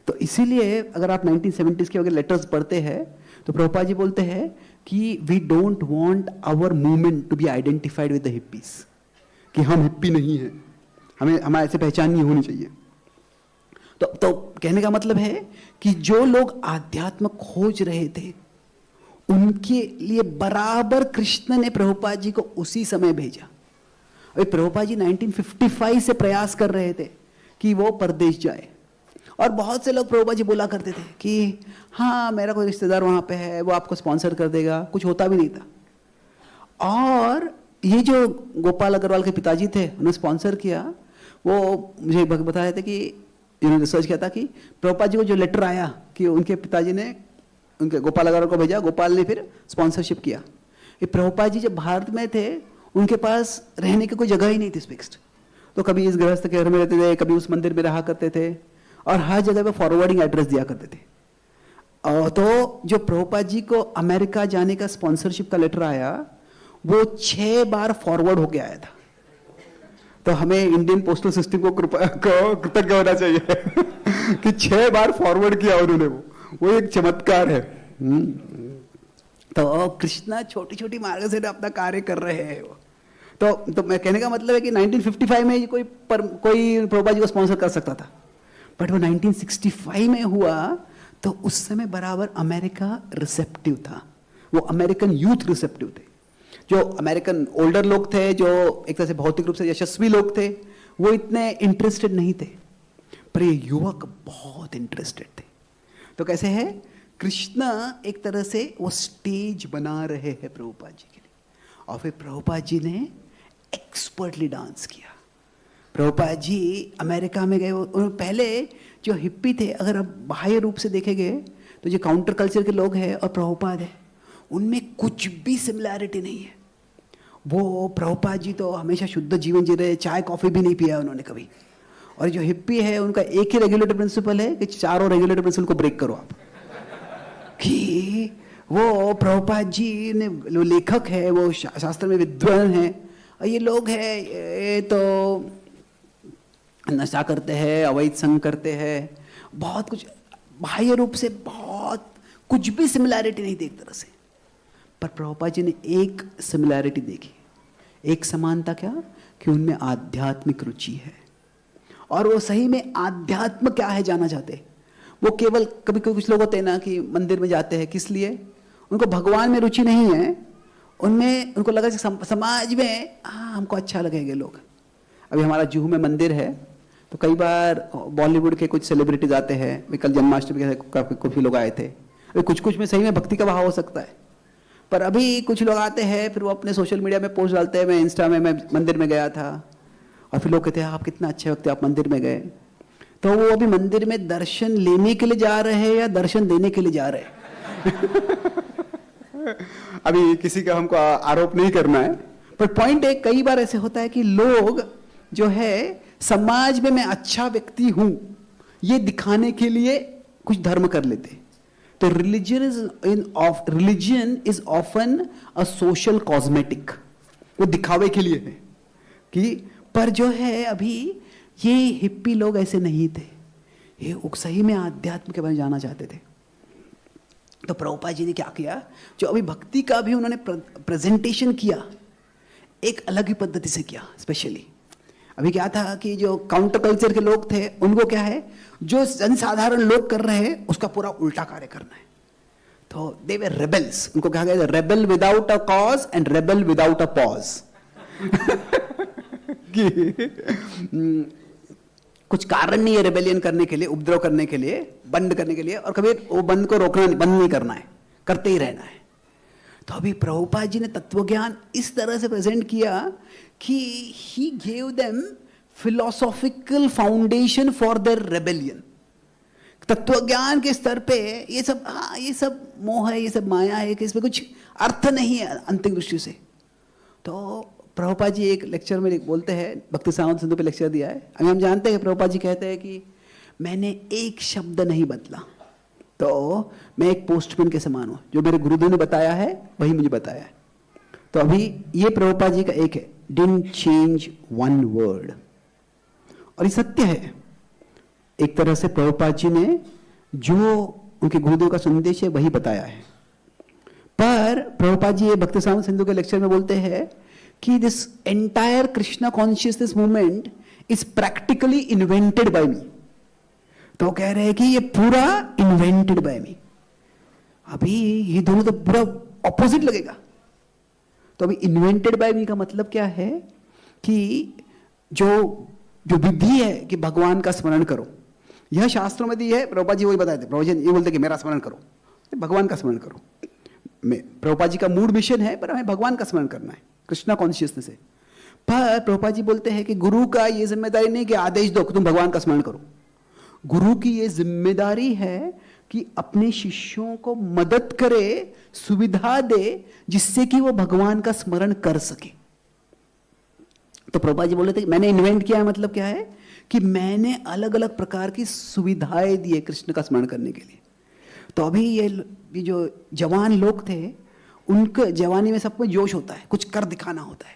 तो इसीलिए अगर आप 1970s के अगर लेटर्स पढ़ते हैं, तो प्रभुपाद जी बोलते हैं कि we don't want our movement to be identified with the hippies, कि हम हिप्पी नहीं हैं, हमें हमारे ऐसे पहचान नहीं होनी चाहिए। तो कहने का मतलब है कि जो लोग आध्यात्म खोज रहे थे, उनके लिए बराबर कृष्ण ने प्रभुपाद जी को उसी समय भेजा। अभी प्रभुपाद जी 1955 से प्रयास कर रहे थे कि वो परदेश जाए, और बहुत से लोग प्रभुपाद जी बोला करते थे कि हाँ मेरा कोई रिश्तेदार वहाँ पे है, वो आपको स्पॉन्सर कर देगा, कुछ होता भी नहीं था। और ये जो गोपाल अग्रवाल के पिताजी थे, उन्हें स्पॉन्सर किया, वो मुझे बता रहे थे कि इन्होंने रिसर्च किया था कि प्रभुपाद जी को जो लेटर आया कि उनके पिताजी ने उनके गोपाल अग्रवाल को भेजा, गोपाल ने फिर स्पॉन्सरशिप किया। ये प्रभुपाद जी जब भारत में थे, उनके पास रहने की कोई जगह ही नहीं थी फिक्स्ड, तो कभी इस गृहस्थ के घर में रहते थे, कभी उस मंदिर में रहा करते थे, और हर जगह पे फॉरवर्डिंग एड्रेस दिया करते थे। तो जो प्रभुपाद जी को अमेरिका जाने का स्पॉन्सरशिप का लेटर आया, वो 6 बार फॉरवर्ड होके आया था। तो हमें इंडियन पोस्टल सिस्टम को कृतज्ञ होना चाहिए कि 6 बार फॉरवर्ड किया उन्होंने, वो एक चमत्कार है। तो कृष्णा छोटी छोटी मार्ग से अपना कार्य कर रहे हैं। तो मैं कहने का मतलब है कि 1955 में कोई प्रभुपाद जी को स्पॉन्सर कर सकता था, बट वो 1965 में हुआ, तो उस समय बराबर अमेरिका रिसेप्टिव था, वो अमेरिकन यूथ रिसेप्टिव थे। जो अमेरिकन ओल्डर लोग थे, जो एक तरह से भौतिक रूप से यशस्वी लोग थे, वो इतने इंटरेस्टेड नहीं थे, पर ये युवक बहुत इंटरेस्टेड थे। तो कैसे है, कृष्णा एक तरह से वो स्टेज बना रहे हैं प्रभुपाद जी के लिए, और फिर प्रभुपाद जी ने एक्सपर्टली डांस किया। प्रभुपाद जी अमेरिका में गए, उन्होंने पहले जो हिप्पी थे, अगर आप बाह्य रूप से देखेंगे तो जो काउंटर कल्चर के लोग हैं और प्रभुपाद है, उनमें कुछ भी सिमिलैरिटी नहीं है। वो प्रभुपाद जी तो हमेशा शुद्ध जीवन जी रहे, चाय कॉफ़ी भी नहीं पिया उन्होंने कभी, और जो हिप्पी है उनका एक ही रेगुलेटर प्रिंसिपल है कि चारों रेगुलेटर प्रिंसिपल को ब्रेक करो आप। कि वो प्रभुपाद जी ने जो लेखक है वो शास्त्र में विद्वान है और ये लोग हैं ये तो नशा करते हैं, अवैध संग करते हैं, बहुत कुछ बाह्य रूप से बहुत कुछ भी सिमिलैरिटी नहीं थी एक तरह से। पर प्रभुपाद जी ने एक सिमिलैरिटी देखी, एक समानता क्या कि उनमें आध्यात्मिक रुचि है और वो सही में आध्यात्म क्या है जाना चाहते। वो केवल कभी कभी कुछ लोग होते हैं ना कि मंदिर में जाते हैं किस लिए, उनको भगवान में रुचि नहीं है, उनमें उनको लगा कि समाज में हाँ हमको अच्छा लगेगा लोग। अभी हमारा जूहू में मंदिर है तो कई बार बॉलीवुड के कुछ सेलिब्रिटीज आते हैं, कल जन्माष्टमी के काफ़ी लोग आए थे। अभी कुछ कुछ में सही में भक्ति का भाव हो सकता है, पर अभी कुछ लोग आते हैं फिर वो अपने सोशल मीडिया में पोस्ट डालते हैं मैं इंस्टा में मैं मंदिर में गया था, और फिर लोग कहते हैं आप कितना अच्छे वक्त आप मंदिर में गए। तो वो अभी मंदिर में दर्शन लेने के लिए जा रहे हैं या दर्शन देने के लिए जा रहे हैं। अभी किसी का हमको आरोप नहीं करना है, पर पॉइंट एक कई बार ऐसे होता है कि लोग जो है समाज में मैं अच्छा व्यक्ति हूं ये दिखाने के लिए कुछ धर्म कर लेते। तो religion is often a social cosmetic, वो दिखावे के लिए है कि। पर जो है अभी ये हिप्पी लोग ऐसे नहीं थे, ये सही में आध्यात्म के बारे में जाना चाहते थे। तो प्रभुपाद जी ने क्या किया, जो अभी भक्ति का भी उन्होंने प्रेजेंटेशन किया एक अलग ही पद्धति से किया। स्पेशली अभी क्या था कि जो काउंटर कल्चर के लोग थे उनको क्या है जो जनसाधारण लोग कर रहे हैं उसका पूरा उल्टा कार्य करना है। तो दे वर रेबल्स, उनको कहा गया rebel without a cause and rebel without a pause. कुछ कारण नहीं है रेबेलियन करने के लिए, उपद्रव करने के लिए, बंद करने के लिए, और कभी वो बंद को रोकना नहीं, बंद नहीं करना है, करते ही रहना है। तो अभी प्रभुपाद जी ने तत्वज्ञान इस तरह से प्रेजेंट किया कि he gave them philosophical foundation for their rebellion. तत्वज्ञान के स्तर पे ये सब हाँ ये सब मोह है, ये सब माया है, कि इसमें कुछ अर्थ नहीं है अंतिम दृष्टि से। तो प्रभुपाद जी एक लेक्चर में बोलते हैं, भक्ति सावंत सिंधु पे लेक्चर दिया है, अभी हम जानते हैं प्रभुपाद जी कहते हैं कि मैंने एक शब्द नहीं बदला, तो मैं एक पोस्टमैन के समान हूँ, जो मेरे गुरुदेव ने बताया है वही मुझे बताया है। तो अभी ये प्रभुपाद जी का एक है, डिडंट चेंज वन वर्ड, और ये सत्य है। एक तरह से प्रभुपाद जी ने जो उनके गुरुदेव का संदेश है वही बताया है। पर प्रभुपाद जी ये भक्ति सावंत सिंधु के लेक्चर में बोलते हैं कि this entire Krishna consciousness movement is practically invented by me. तो कह रहे हैं कि ये पूरा इन्वेंटेड बाय मी। अभी ये दोनों तो पूरा ऑपोजिट लगेगा। तो अभी इन्वेंटेड बाय मी का मतलब क्या है कि जो जो विधि है कि भगवान का स्मरण करो, यह शास्त्रों में दी है, प्रभुपाद जी वही बताते। प्रभुपाद जी ये बोलते कि मेरा स्मरण करो, भगवान का स्मरण करो। प्रभुपाद जी का मूड मिशन है पर हमें भगवान का स्मरण करना है, कृष्णा कॉन्शियसनेस है। पर प्रभुपाद जी बोलते हैं कि गुरु का ये जिम्मेदारी नहीं कि आदेश दो तुम भगवान का स्मरण करो। गुरु की ये जिम्मेदारी है कि अपने शिष्यों को मदद करे, सुविधा दे, जिससे कि वो भगवान का स्मरण कर सके। तो प्रभुपाद जी बोल रहे थे मैंने इन्वेंट किया है, मतलब क्या है कि मैंने अलग अलग प्रकार की सुविधाएं दी है कृष्ण का स्मरण करने के लिए। तो अभी ये जो जवान लोग थे उनके जवानी में सबको जोश होता है, कुछ कर दिखाना होता है।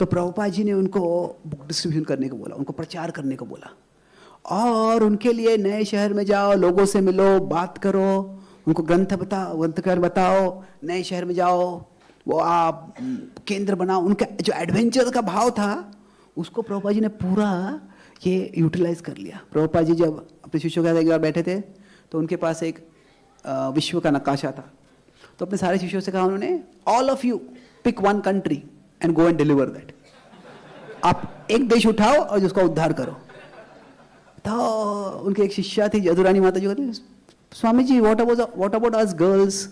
तो प्रभुपाद जी ने उनको बुक डिस्ट्रीब्यूशन करने को बोला, उनको प्रचार करने को बोला, और उनके लिए नए शहर में जाओ, लोगों से मिलो, बात करो, उनको ग्रंथकार बताओ, नए शहर में जाओ, वो आप केंद्र बनाओ। उनका जो एडवेंचर का भाव था उसको प्रभुपाद जी ने पूरा ये यूटिलाइज़ कर लिया। प्रभुपाद जी जब अपने शिष्यों के साथ एक बार बैठे थे तो उनके पास एक विश्व का नक्काशा था। तो अपने सारे शिष्यों से कहा उन्होंने, all of you pick one country and go and deliver that. आप एक देश उठाओ और उसका उद्धार करो। तो उनके एक शिष्या थी जदुरानी माता जी, कहते Swami ji what about us girls,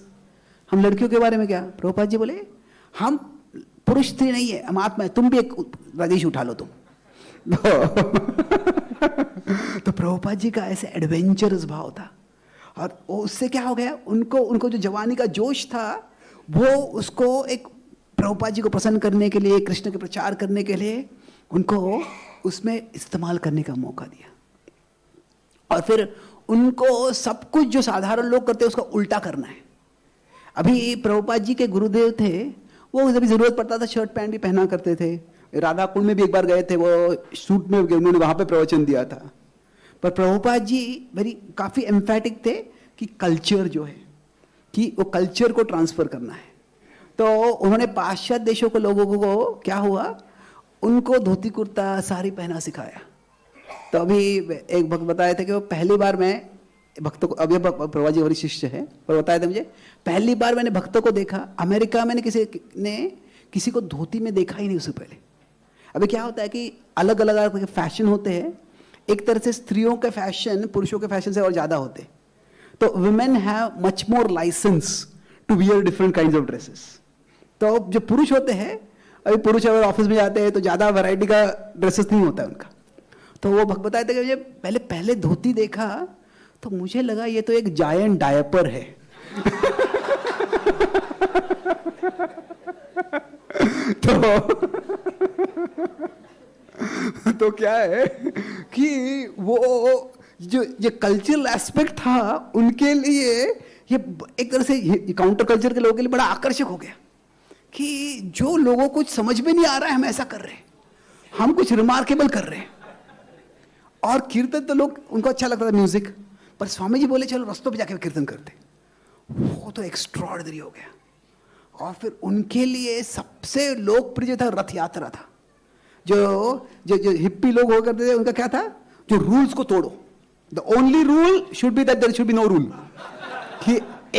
हम लड़कियों के बारे में क्या? प्रभुपाद जी बोले हम पुरुष स्त्री नहीं है, हम आत्मा है, तुम भी एक प्रदेश उठा लो तुम। तो प्रभुपाद जी का ऐसे एडवेंचरस भाव था, और उससे क्या हो गया उनको जो जवानी का जोश था वो उसको एक प्रभुपाद जी को प्रसन्न करने के लिए, कृष्ण के प्रचार करने के लिए उनको उसमें इस्तेमाल करने का मौका दिया। और फिर उनको सब कुछ जो साधारण लोग करते हैं उसका उल्टा करना है। अभी प्रभुपाद जी के गुरुदेव थे, वो जब जरूरत पड़ता था शर्ट पैंट भी पहना करते थे। राधा कुंड में भी एक बार गए थे, वो सूट में गए, उन्होंने वहाँ पे प्रवचन दिया था। पर प्रभुपाद जी वेरी काफ़ी एम्फेटिक थे कि कल्चर जो है कि वो कल्चर को ट्रांसफ़र करना है। तो उन्होंने पाश्चात्य देशों के लोगों को क्या हुआ, उनको धोती कुर्ता साड़ी पहना सिखाया। तो अभी एक भक्त बताए थे कि वो पहली बार मैं भक्तों को, अभी प्रभुपाद जी हमारे शिष्य है, पर बताए थे मुझे पहली बार मैंने भक्तों को देखा अमेरिका में, किसी को धोती में देखा ही नहीं उससे पहले। अभी क्या होता है कि अलग अलग अलग फैशन होते हैं, एक तरह से स्त्रियों के फैशन पुरुषों के फैशन से और ज़्यादा होते। तो women have much more licence to wear different kind of dresses. तो जो पुरुष होते हैं, अभी पुरुष अगर ऑफिस में जाते हैं तो ज़्यादा वैरायटी का ड्रेसेस नहीं होता है उनका। तो वो भक्त बताए थे कि मुझे पहले धोती देखा तो मुझे लगा ये तो एक जायंट डायपर है। तो क्या है कि वो जो ये कल्चरल एस्पेक्ट था उनके लिए ये एक तरह से काउंटर कल्चर के लोगों के लिए बड़ा आकर्षक हो गया कि जो लोगों को समझ में नहीं आ रहा है हम ऐसा कर रहे हैं, हम कुछ रिमार्केबल कर रहे हैं। और कीर्तन तो लोग उनको अच्छा लगता था म्यूजिक, पर स्वामी जी बोले चलो रस्तों पे जाके कीर्तन करते, वो तो एक्स्ट्रॉर्डिनरी हो गया। और फिर उनके लिए सबसे लोकप्रिय था रथ यात्रा था। जो हिप्पी लोग हुआ करते थे उनका क्या था, जो रूल्स को तोड़ो, the only rule should be that there should be no rule, कि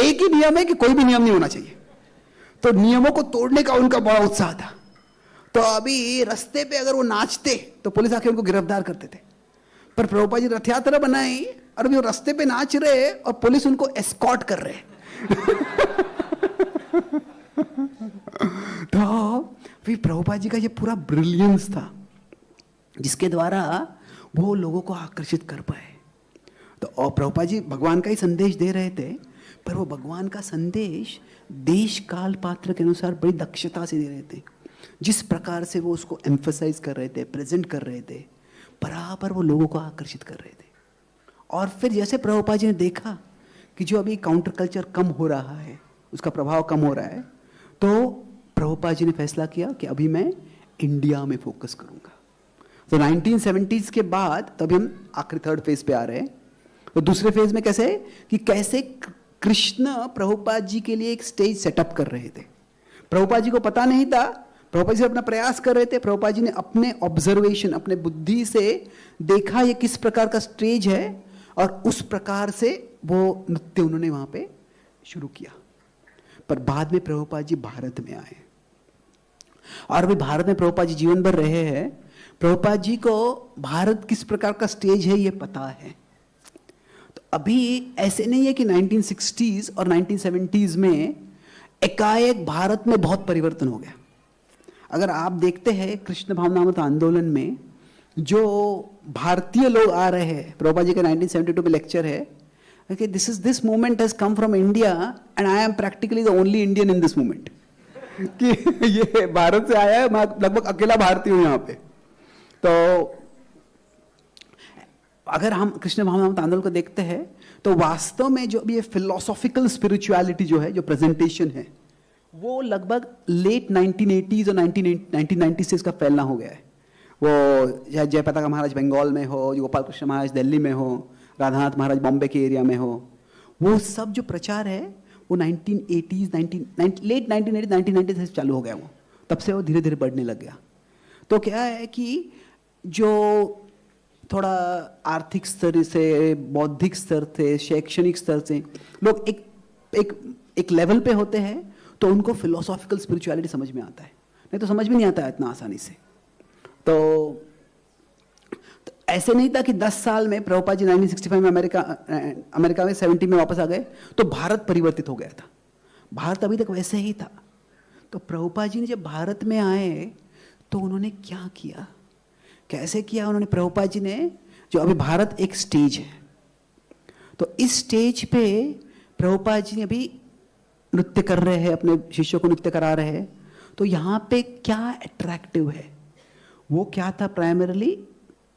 एक ही नियम है कि कोई भी नियम नहीं होना चाहिए। तो नियमों को तोड़ने का उनका बड़ा उत्साह था। तो अभी रास्ते पे अगर वो नाचते तो पुलिस आके उनको गिरफ्तार करते थे। पर प्रभुपाद जी रथ यात्रा बनाई और अभी वो रास्ते पे नाच रहे और पुलिस उनको एस्कॉर्ट कर रहे। तो फिर प्रभुपाद जी का ये पूरा ब्रिलियंस था जिसके द्वारा वो लोगों को आकर्षित कर पाए। तो और प्रभुपाद जी भगवान का ही संदेश दे रहे थे, पर वो भगवान का संदेश देश काल पात्र के अनुसार बड़ी दक्षता से दे रहे थे। जिस प्रकार से वो उसको एम्फसाइज कर रहे थे, प्रेजेंट कर रहे थे, बराबर वो लोगों को आकर्षित कर रहे थे। और फिर जैसे प्रभुपाद जी ने देखा कि जो अभी काउंटर कल्चर कम हो रहा है, उसका प्रभाव कम हो रहा है, तो प्रभुपाद जी ने फैसला किया कि अभी मैं इंडिया में फोकस करूंगा। तो 1970s के बाद तभी हम आखिरी थर्ड फेज पे आ रहे हैं। तो दूसरे फेज में कैसे कि कैसे कृष्ण प्रभुपाद जी के लिए एक स्टेज सेटअप कर रहे थे। प्रभुपाद जी को पता नहीं था, प्रभुपाद जी अपना प्रयास कर रहे थे। प्रभुपाद जी ने अपने ऑब्जर्वेशन, अपने बुद्धि से देखा ये किस प्रकार का स्टेज है, और उस प्रकार से वो नृत्य उन्होंने वहाँ पे शुरू किया। पर बाद में प्रभुपाद जी भारत में आए और भी भारत में प्रभुपाद जी जीवन भर रहे हैं। प्रभुपाद जी को भारत किस प्रकार का स्टेज है ये पता है। तो अभी ऐसे नहीं है कि 1960s और 1970s में एकाएक भारत में बहुत परिवर्तन हो गया। अगर आप देखते हैं कृष्ण भावनामृत आंदोलन में जो भारतीय लोग आ रहे हैं, प्रभुपाद जी का 1972 में लेक्चर है कि this movement has come from India and I am practically the only Indian in this movement, कि ये भारत से आया है, मैं लगभग अकेला भारतीय हूँ यहाँ पे। तो अगर हम कृष्ण भावनामृत आंदोलन को देखते हैं तो वास्तव में जो अभी ये फिलोसॉफिकल स्पिरिचुअलिटी जो है, जो प्रेजेंटेशन है, वो लगभग लेट 1980s और 1990 से इसका फैलना हो गया है। वो जयप्रकाश महाराज बंगाल में हो, गोपाल कृष्ण महाराज दिल्ली में हो, राधानाथ महाराज बॉम्बे के एरिया में हो, वो सब जो प्रचार है वो 1980s, लेट 1980s, 1990 से चालू हो गया। वो तब से वो धीरे धीरे बढ़ने लग गया। तो क्या है कि जो थोड़ा आर्थिक स्तर से, बौद्धिक स्तर से, शैक्षणिक स्तर से लोग एक एक एक लेवल पे होते हैं तो उनको फिलोसॉफिकल स्पिरिचुअलिटी समझ में आता है, नहीं तो समझ भी नहीं आता है इतना आसानी से। तो ऐसे नहीं था कि 10 साल में प्रभुपाद जी 1965 में अमेरिका में 70 में वापस आ गए तो भारत परिवर्तित हो गया था। भारत अभी तक वैसे ही था। तो प्रभुपाद जी ने जब भारत में आए तो उन्होंने क्या किया, कैसे किया उन्होंने? प्रभुपाद जी ने जो अभी भारत एक स्टेज है, तो इस स्टेज पे प्रभुपाद जी ने अभी नृत्य कर रहे हैं, अपने शिष्यों को नृत्य करा रहे हैं। तो यहाँ पे क्या अट्रैक्टिव है, वो क्या था primarily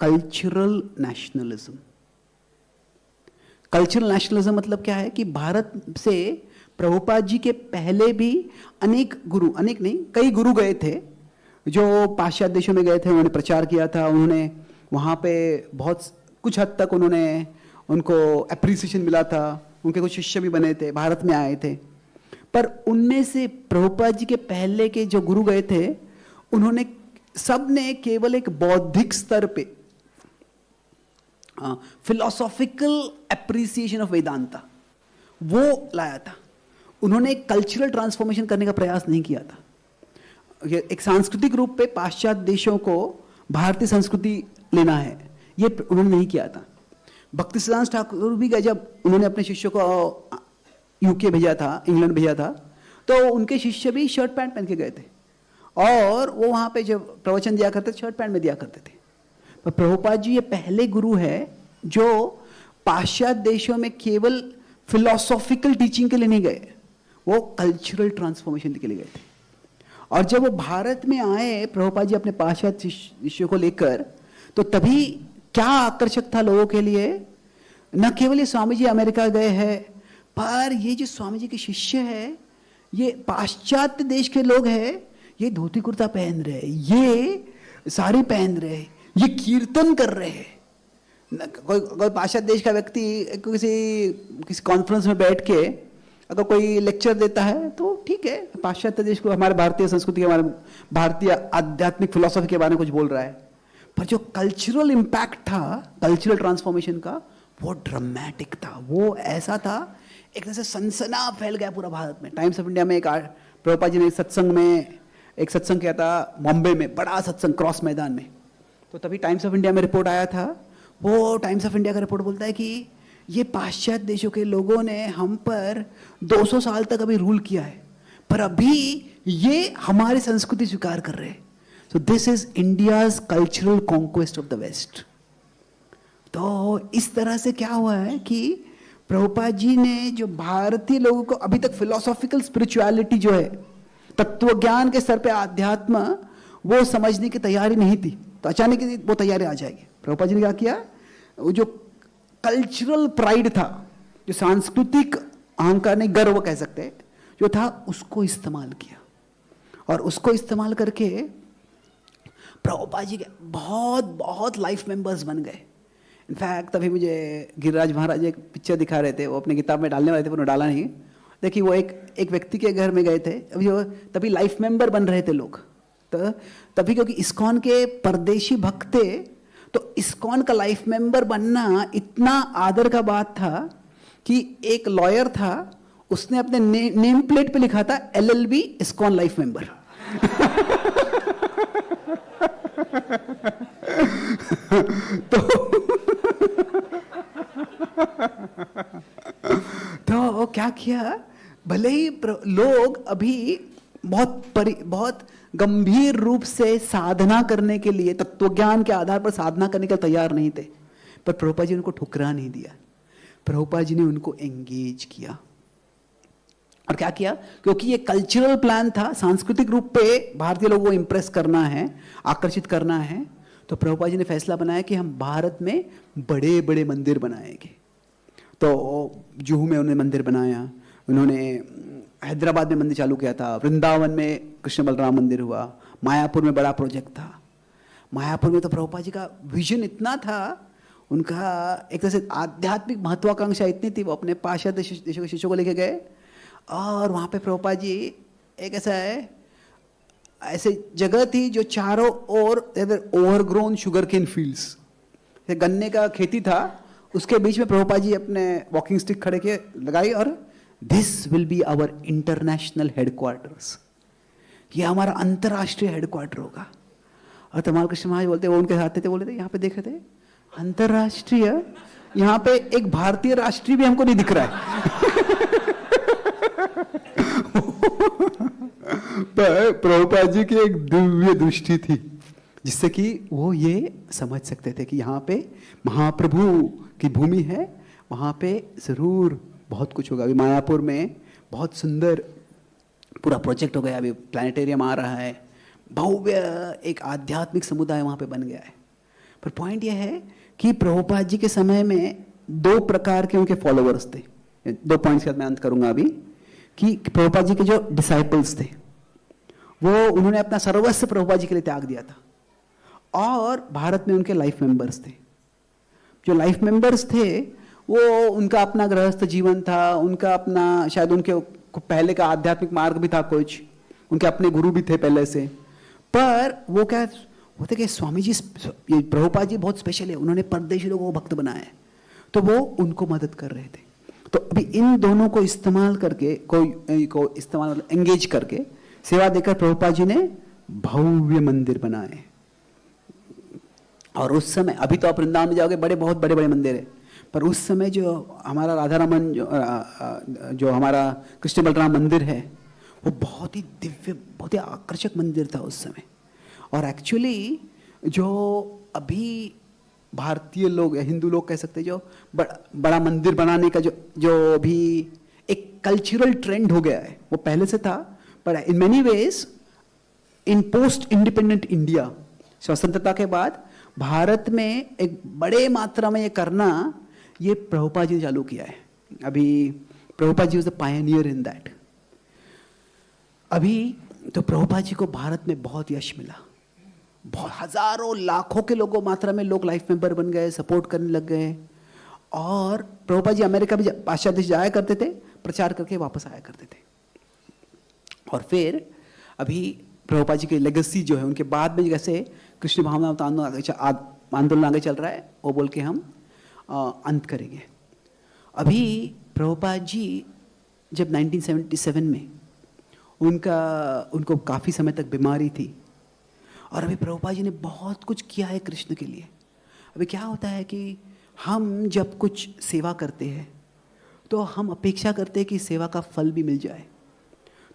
cultural nationalism. Cultural nationalism मतलब क्या है कि भारत से प्रभुपाद जी के पहले भी अनेक गुरु, अनेक नहीं कई गुरु गए थे जो पाश्चात्य देशों में गए थे, उन्होंने प्रचार किया था, उन्होंने वहाँ पे बहुत कुछ हद तक उन्होंने उनको एप्रिसिएशन मिला था, उनके कुछ शिष्य भी बने थे, भारत में आए थे। पर उनमें से प्रभुपाद जी के पहले के जो गुरु गए थे उन्होंने सबने केवल एक बौद्धिक स्तर पे फिलोसॉफिकल एप्रिसिएशन ऑफ वेदांता वो लाया था, उन्होंने कल्चरल ट्रांसफॉर्मेशन करने का प्रयास नहीं किया था। एक सांस्कृतिक रूप पे पाश्चात्य देशों को भारतीय संस्कृति लेना है ये उन्होंने नहीं किया था। भक्ति सिद्धांत ठाकुर भी गए, जब उन्होंने अपने शिष्यों को यूके भेजा था, इंग्लैंड भेजा था, तो उनके शिष्य भी शर्ट पैंट पहन के गए थे और वो वहाँ पे जब प्रवचन दिया करते थे शर्ट पैंट में दिया करते थे। पर प्रभुपाद जी ये पहले गुरु है जो पाश्चात्य देशों में केवल फिलोसॉफिकल टीचिंग के लिए नहीं गए, वो कल्चरल ट्रांसफॉर्मेशन के लिए गए थे। और जब वो भारत में आए प्रभुपाद जी अपने पाश्चात्य शिष्यों को लेकर, तो तभी क्या आकर्षक था लोगों के लिए, न केवल ये स्वामी जी अमेरिका गए हैं पर ये जो स्वामी जी के शिष्य है ये पाश्चात्य देश के लोग हैं, ये धोती कुर्ता पहन रहे हैं, ये साड़ी पहन रहे हैं, ये कीर्तन कर रहे हैं। कोई पाश्चात्य देश का व्यक्ति किसी कॉन्फ्रेंस में बैठ के अगर कोई लेक्चर देता है तो ठीक है, पाश्चात्य देश को हमारे भारतीय संस्कृति के, हमारे भारतीय आध्यात्मिक फिलॉसफी के बारे में कुछ बोल रहा है। पर जो कल्चरल इम्पैक्ट था कल्चरल ट्रांसफॉर्मेशन का वो ड्रामेटिक था, वो ऐसा था एक तरह से सनसना फैल गया पूरा भारत में। टाइम्स ऑफ इंडिया में एक प्रभुपाद जी ने एक सत्संग किया था बॉम्बे में, बड़ा सत्संग क्रॉस मैदान में, तो तभी टाइम्स ऑफ इंडिया में रिपोर्ट आया था। वो टाइम्स ऑफ इंडिया का रिपोर्ट बोलता है कि ये पाश्चात्य देशों के लोगों ने हम पर 200 साल तक अभी रूल किया है, पर अभी ये हमारी संस्कृति स्वीकार कर रहे हैं। So this is India's cultural conquest of the west. तो इस तरह से क्या हुआ है कि प्रभुपाद जी ने जो भारतीय लोगों को अभी तक फिलोसॉफिकल स्पिरिचुअलिटी जो है तत्व ज्ञान के स्तर पे आध्यात्म वो समझने की तैयारी नहीं थी, तो अचानक वो तैयारी आ जाएगी। प्रभुपाद जी ने क्या किया, वो जो कल्चरल प्राइड था, जो सांस्कृतिक अहंकार नहीं गर्व कह सकते हैं जो था, उसको इस्तेमाल किया। और उसको इस्तेमाल करके प्रभुपाद जी के बहुत बहुत लाइफ मेंबर्स बन गए। इनफैक्ट तभी मुझे गिरिराज महाराज एक पिक्चर दिखा रहे थे, वो अपनी किताब में डालने वाले थे पर उन्होंने डाला नहीं। देखिए वो एक व्यक्ति के घर में गए थे, अभी वो तभी लाइफ मेंबर बन रहे थे लोग, तो तभी क्योंकि इस्कॉन के परदेशी भक्त थे तो इस्कॉन का लाइफ मेंबर बनना इतना आदर का बात था कि एक लॉयर था उसने अपने नेम प्लेट पे लिखा था LLB इस्कॉन लाइफ मेंबर। तो क्या किया, भले ही लोग अभी बहुत गंभीर रूप से साधना करने के लिए तत्वज्ञान के आधार पर साधना करने के तैयार नहीं थे, पर प्रभुपाद जी ने उनको ठुकरा नहीं दिया, प्रभुपाद जी ने उनको एंगेज किया। और क्या किया, क्योंकि ये कल्चरल प्लान था सांस्कृतिक रूप पे भारतीय लोगों को इम्प्रेस करना है, आकर्षित करना है, तो प्रभुपाद जी ने फैसला बनाया कि हम भारत में बड़े बड़े मंदिर बनाएंगे। तो जूहू में उन्होंने मंदिर बनाया, उन्होंने हैदराबाद में मंदिर चालू किया था, वृंदावन में कृष्ण बलराम मंदिर हुआ, मायापुर में बड़ा प्रोजेक्ट था। मायापुर में तो प्रभुपाद जी का विजन इतना था, उनका एक तरह से आध्यात्मिक महत्वाकांक्षा इतनी थी, वो अपने पाश्चात्य देशों के शिष्यों को लेके गए और वहाँ पे प्रभुपाद जी एक ऐसे जगह थी जो चारों ओर ओवरग्रोन शुगर केन फील्ड्स, गन्ने का खेती था, उसके बीच में प्रभुपाद जी अपने वॉकिंग स्टिक खड़े के लगाई और this will be our international headquarters, ये हमारा अंतर्राष्ट्रीय हेडक्वार्टर होगा। और तमाल कृष्ण महाराज बोलते वो उनके साथ थे, बोले थे यहाँ पे देख रहे थे अंतर्राष्ट्रीय, यहाँ पे एक भारतीय राष्ट्रीय भी हमको नहीं दिख रहा है। पर प्रभुपाद जी की एक दिव्य दृष्टि थी जिससे कि वो ये समझ सकते थे कि यहाँ पे महाप्रभु की भूमि है, वहाँ पे जरूर बहुत कुछ होगा। अभी मायापुर में बहुत सुंदर पूरा प्रोजेक्ट हो गया, अभी प्लानिटेरियम आ रहा है, भव्य एक आध्यात्मिक समुदाय वहाँ पे बन गया है। पर पॉइंट यह है कि प्रभुपाद जी के समय में दो प्रकार के उनके फॉलोअर्स थे। दो पॉइंट्स के साथ मैं अंत करूंगा अभी कि प्रभुपाद जी के जो डिसाइपल्स थे वो उन्होंने अपना सर्वस्व प्रभुपाद जी के लिए त्याग दिया था, और भारत में उनके लाइफ मेंबर्स थे। जो लाइफ मेंबर्स थे वो उनका अपना गृहस्थ जीवन था, उनका अपना शायद उनके पहले का आध्यात्मिक मार्ग भी था कुछ, उनके अपने गुरु भी थे पहले से, पर वो क्या होते कि स्वामी जी ये प्रभुपाद जी बहुत स्पेशल है, उन्होंने परदेशी लोगों को भक्त बनाया, तो वो उनको मदद कर रहे थे। तो अभी इन दोनों को इस्तेमाल करके इस्तेमाल एंगेज करके सेवा देकर प्रभुपाद जी ने भव्य मंदिर बनाए। और उस समय अभी तो आप वृंदावन में जाओगे बड़े बहुत बड़े बड़े मंदिर है, पर उस समय जो हमारा राधा रमन जो हमारा कृष्ण बलराम मंदिर है वो बहुत ही दिव्य बहुत ही आकर्षक मंदिर था उस समय। और एक्चुअली जो अभी भारतीय लोग हिंदू लोग कह सकते हैं जो बड़ा मंदिर बनाने का जो अभी एक कल्चरल ट्रेंड हो गया है वो पहले से था, पर in many ways in post independent India स्वतंत्रता के बाद भारत में एक बड़े मात्रा में ये करना ये प्रभुपाद जी ने चालू किया है। अभी Prabhupada ji was the pioneer in that. अभी तो प्रभुपाद जी को भारत में बहुत यश मिला, बहुत हजारों लाखों के लोगों मात्रा में लोग लाइफ मेंबर बन गए, सपोर्ट करने लग गए। और प्रभुपाद जी अमेरिका भी पाश्चात्य देश जाया करते थे, प्रचार करके वापस आया करते थे। और फिर अभी प्रभुपाद जी की लेगेसी जो है उनके बाद में जैसे कृष्ण भावनामृत आंदोलन आगे चल रहा है वो बोल के हम अंत करेंगे। अभी प्रभुपाद जी जब 1977 में उनको काफ़ी समय तक बीमारी थी, और अभी प्रभुपाद जी ने बहुत कुछ किया है कृष्ण के लिए। अभी क्या होता है कि हम जब कुछ सेवा करते हैं तो हम अपेक्षा करते हैं कि सेवा का फल भी मिल जाए।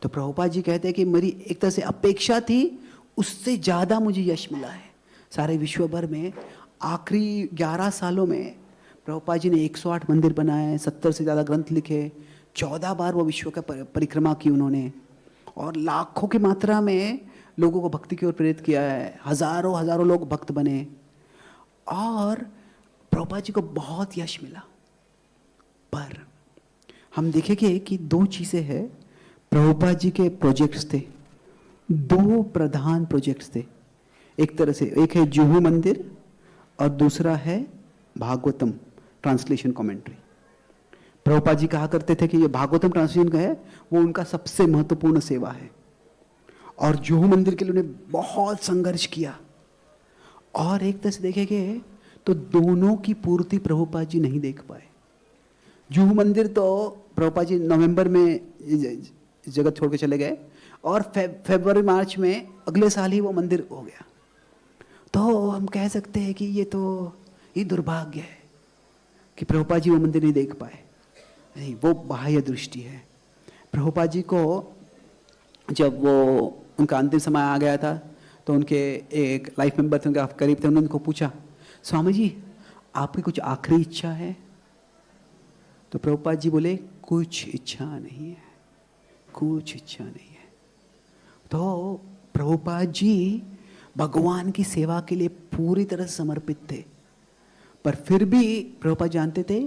तो प्रभुपाद जी कहते हैं कि मेरी एक तरह से अपेक्षा थी उससे ज़्यादा मुझे यश मिला है। सारे विश्व भर में आखिरी 11 सालों में प्रभुपाद जी ने 108 मंदिर बनाए, 70 से ज़्यादा ग्रंथ लिखे, 14 बार वो विश्व का परिक्रमा की उन्होंने, और लाखों की मात्रा में लोगों को भक्ति की ओर प्रेरित किया है। हजारों हजारों लोग भक्त बने और प्रभुपाद जी को बहुत यश मिला। पर हम देखेंगे कि दो चीज़ें हैं। प्रभुपाद जी के प्रोजेक्ट्स थे, दो प्रधान प्रोजेक्ट्स थे एक तरह से, एक है जूहू मंदिर और दूसरा है भागवतम ट्रांसलेशन कमेंट्री। प्रभुपाद जी कहा करते थे कि ये भागवतम ट्रांसलेशन का है वो उनका सबसे महत्वपूर्ण सेवा है, और जूहू मंदिर के लिए उन्हें बहुत संघर्ष किया। और एक तरह से देखेंगे तो दोनों की पूर्ति प्रभुपाद जी नहीं देख पाए। जूहू मंदिर तो प्रभुपाद जी नवंबर में जगत छोड़ के चले गए, और फरवरी मार्च में अगले साल ही वो मंदिर हो गया। तो हम कह सकते हैं कि ये दुर्भाग्य है कि प्रभुपाद जी वो मंदिर नहीं देख पाए। नहीं, वो बाह्य दृष्टि है। प्रभुपाद जी को जब वो उनका अंतिम समय आ गया था तो उनके एक लाइफ मेंबर थे, उनके करीब थे, उन्होंने उनको पूछा, स्वामी जी आपकी कुछ आखिरी इच्छा है? तो प्रभुपाद जी बोले, कुछ इच्छा नहीं है, कुछ इच्छा नहीं है। तो प्रभुपाद जी भगवान की सेवा के लिए पूरी तरह समर्पित थे, पर फिर भी प्रभुपाद जानते थे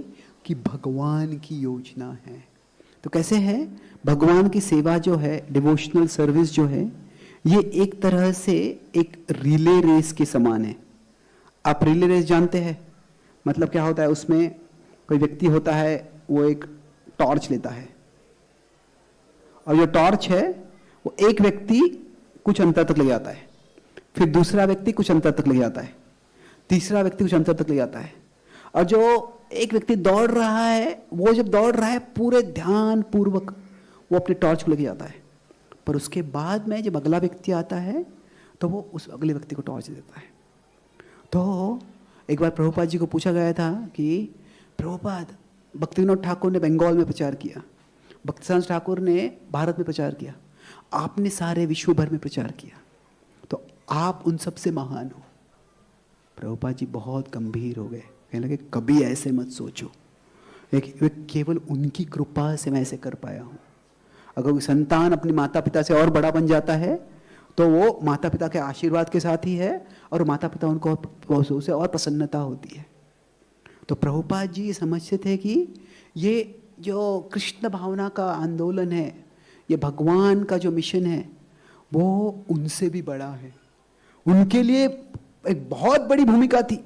कि भगवान की योजना है। तो कैसे है भगवान की सेवा जो है, डिवोशनल सर्विस जो है, ये एक तरह से एक रिले रेस के समान है। आप रिले रेस जानते हैं, मतलब क्या होता है, उसमें कोई व्यक्ति होता है वो एक टॉर्च लेता है, और जो टॉर्च है वो एक व्यक्ति कुछ अंतर तक ले जाता है, फिर दूसरा व्यक्ति कुछ अंतर तक ले जाता है, तीसरा व्यक्ति कुछ अंतर तक ले जाता है। और जो एक व्यक्ति दौड़ रहा है वो जब दौड़ रहा है पूरे ध्यान पूर्वक वो अपने टॉर्च को लेके जाता है, पर उसके बाद में जब अगला व्यक्ति आता है तो वो उस अगले व्यक्ति को टॉर्च देता है। तो एक बार प्रभुपाद जी को पूछा गया था कि प्रभुपाद, भक्ति विनोद ठाकुर ने बंगाल में प्रचार किया, भक्तिसांस ठाकुर ने भारत में प्रचार किया, आपने सारे विश्व भर में प्रचार किया, तो आप उन सबसे महान हो। प्रभुपाद जी बहुत गंभीर हो गए, कहने लगे, कभी ऐसे मत सोचो, केवल उनकी कृपा से मैं ऐसे कर पाया हूँ। अगर कोई संतान अपने माता पिता से और बड़ा बन जाता है तो वो माता पिता के आशीर्वाद के साथ ही है और माता पिता उनको उसे और प्रसन्नता होती है। तो प्रभुपाद जी समझते थे कि ये जो कृष्ण भावना का आंदोलन है, ये भगवान का जो मिशन है, वो उनसे भी बड़ा है। उनके लिए एक बहुत बड़ी भूमिका थी,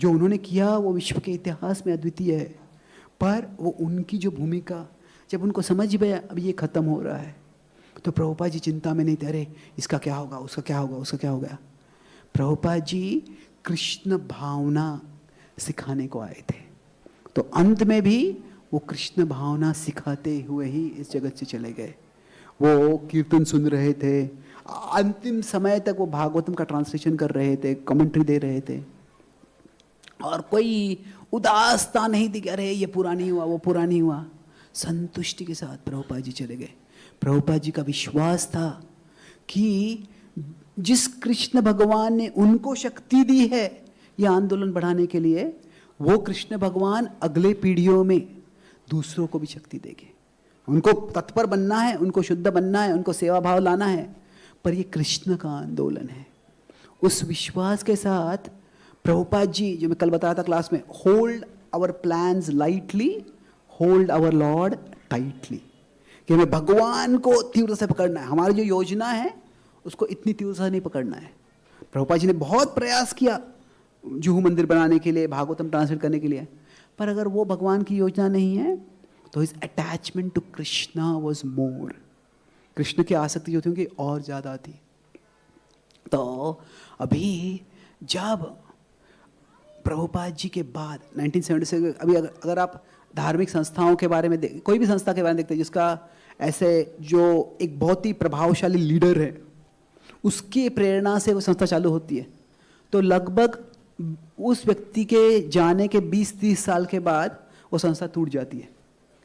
जो उन्होंने किया वो विश्व के इतिहास में अद्वितीय है। पर वो उनकी जो भूमिका जब उनको समझ में अब ये ख़त्म हो रहा है, तो प्रभुपाद जी चिंता में नहीं थे, अरे इसका क्या होगा, उसका क्या होगा, उसका क्या होगा। प्रभुपाद जी कृष्ण भावना सिखाने को आए थे, तो अंत में भी वो कृष्ण भावना सिखाते हुए ही इस जगत से चले गए। वो कीर्तन सुन रहे थे, अंतिम समय तक वो भागवतम का ट्रांसलेशन कर रहे थे, कमेंट्री दे रहे थे, और कोई उदासता नहीं दिखा, अरे ये पूरा नहीं हुआ, वो पूरा नहीं हुआ। संतुष्टि के साथ प्रभुपाद जी चले गए। प्रभुपाद जी का विश्वास था कि जिस कृष्ण भगवान ने उनको शक्ति दी है यह आंदोलन बढ़ाने के लिए, वो कृष्ण भगवान अगले पीढ़ियों में दूसरों को भी शक्ति देंगे। उनको तत्पर बनना है, उनको शुद्ध बनना है, उनको सेवा भाव लाना है, पर ये कृष्ण का आंदोलन है। उस विश्वास के साथ प्रभुपाद जी, जो मैं कल बताया था क्लास में, hold our plans lightly, hold our lord tightly, कि हमें भगवान को तीव्रता से पकड़ना है, हमारी जो योजना है उसको इतनी तीव्रता से नहीं पकड़ना है। प्रभुपाद जी ने बहुत प्रयास किया जूहू मंदिर बनाने के लिए, भागवतम ट्रांसलेट करने के लिए, पर अगर वो भगवान की योजना नहीं है, तो his attachment to Krishna was more, Krishna की आसक्ति जो थी उनकी और ज़्यादा थी। तो अभी जब प्रभुपाद जी के बाद 1970 से अभी अगर आप धार्मिक संस्थाओं के बारे में कोई भी संस्था के बारे में देखते हैं जिसका ऐसे जो एक बहुत ही प्रभावशाली लीडर है, उसकी प्रेरणा से वो संस्था चालू होती है, तो लगभग उस व्यक्ति के जाने के 20-30 साल के बाद वो संस्था टूट जाती है।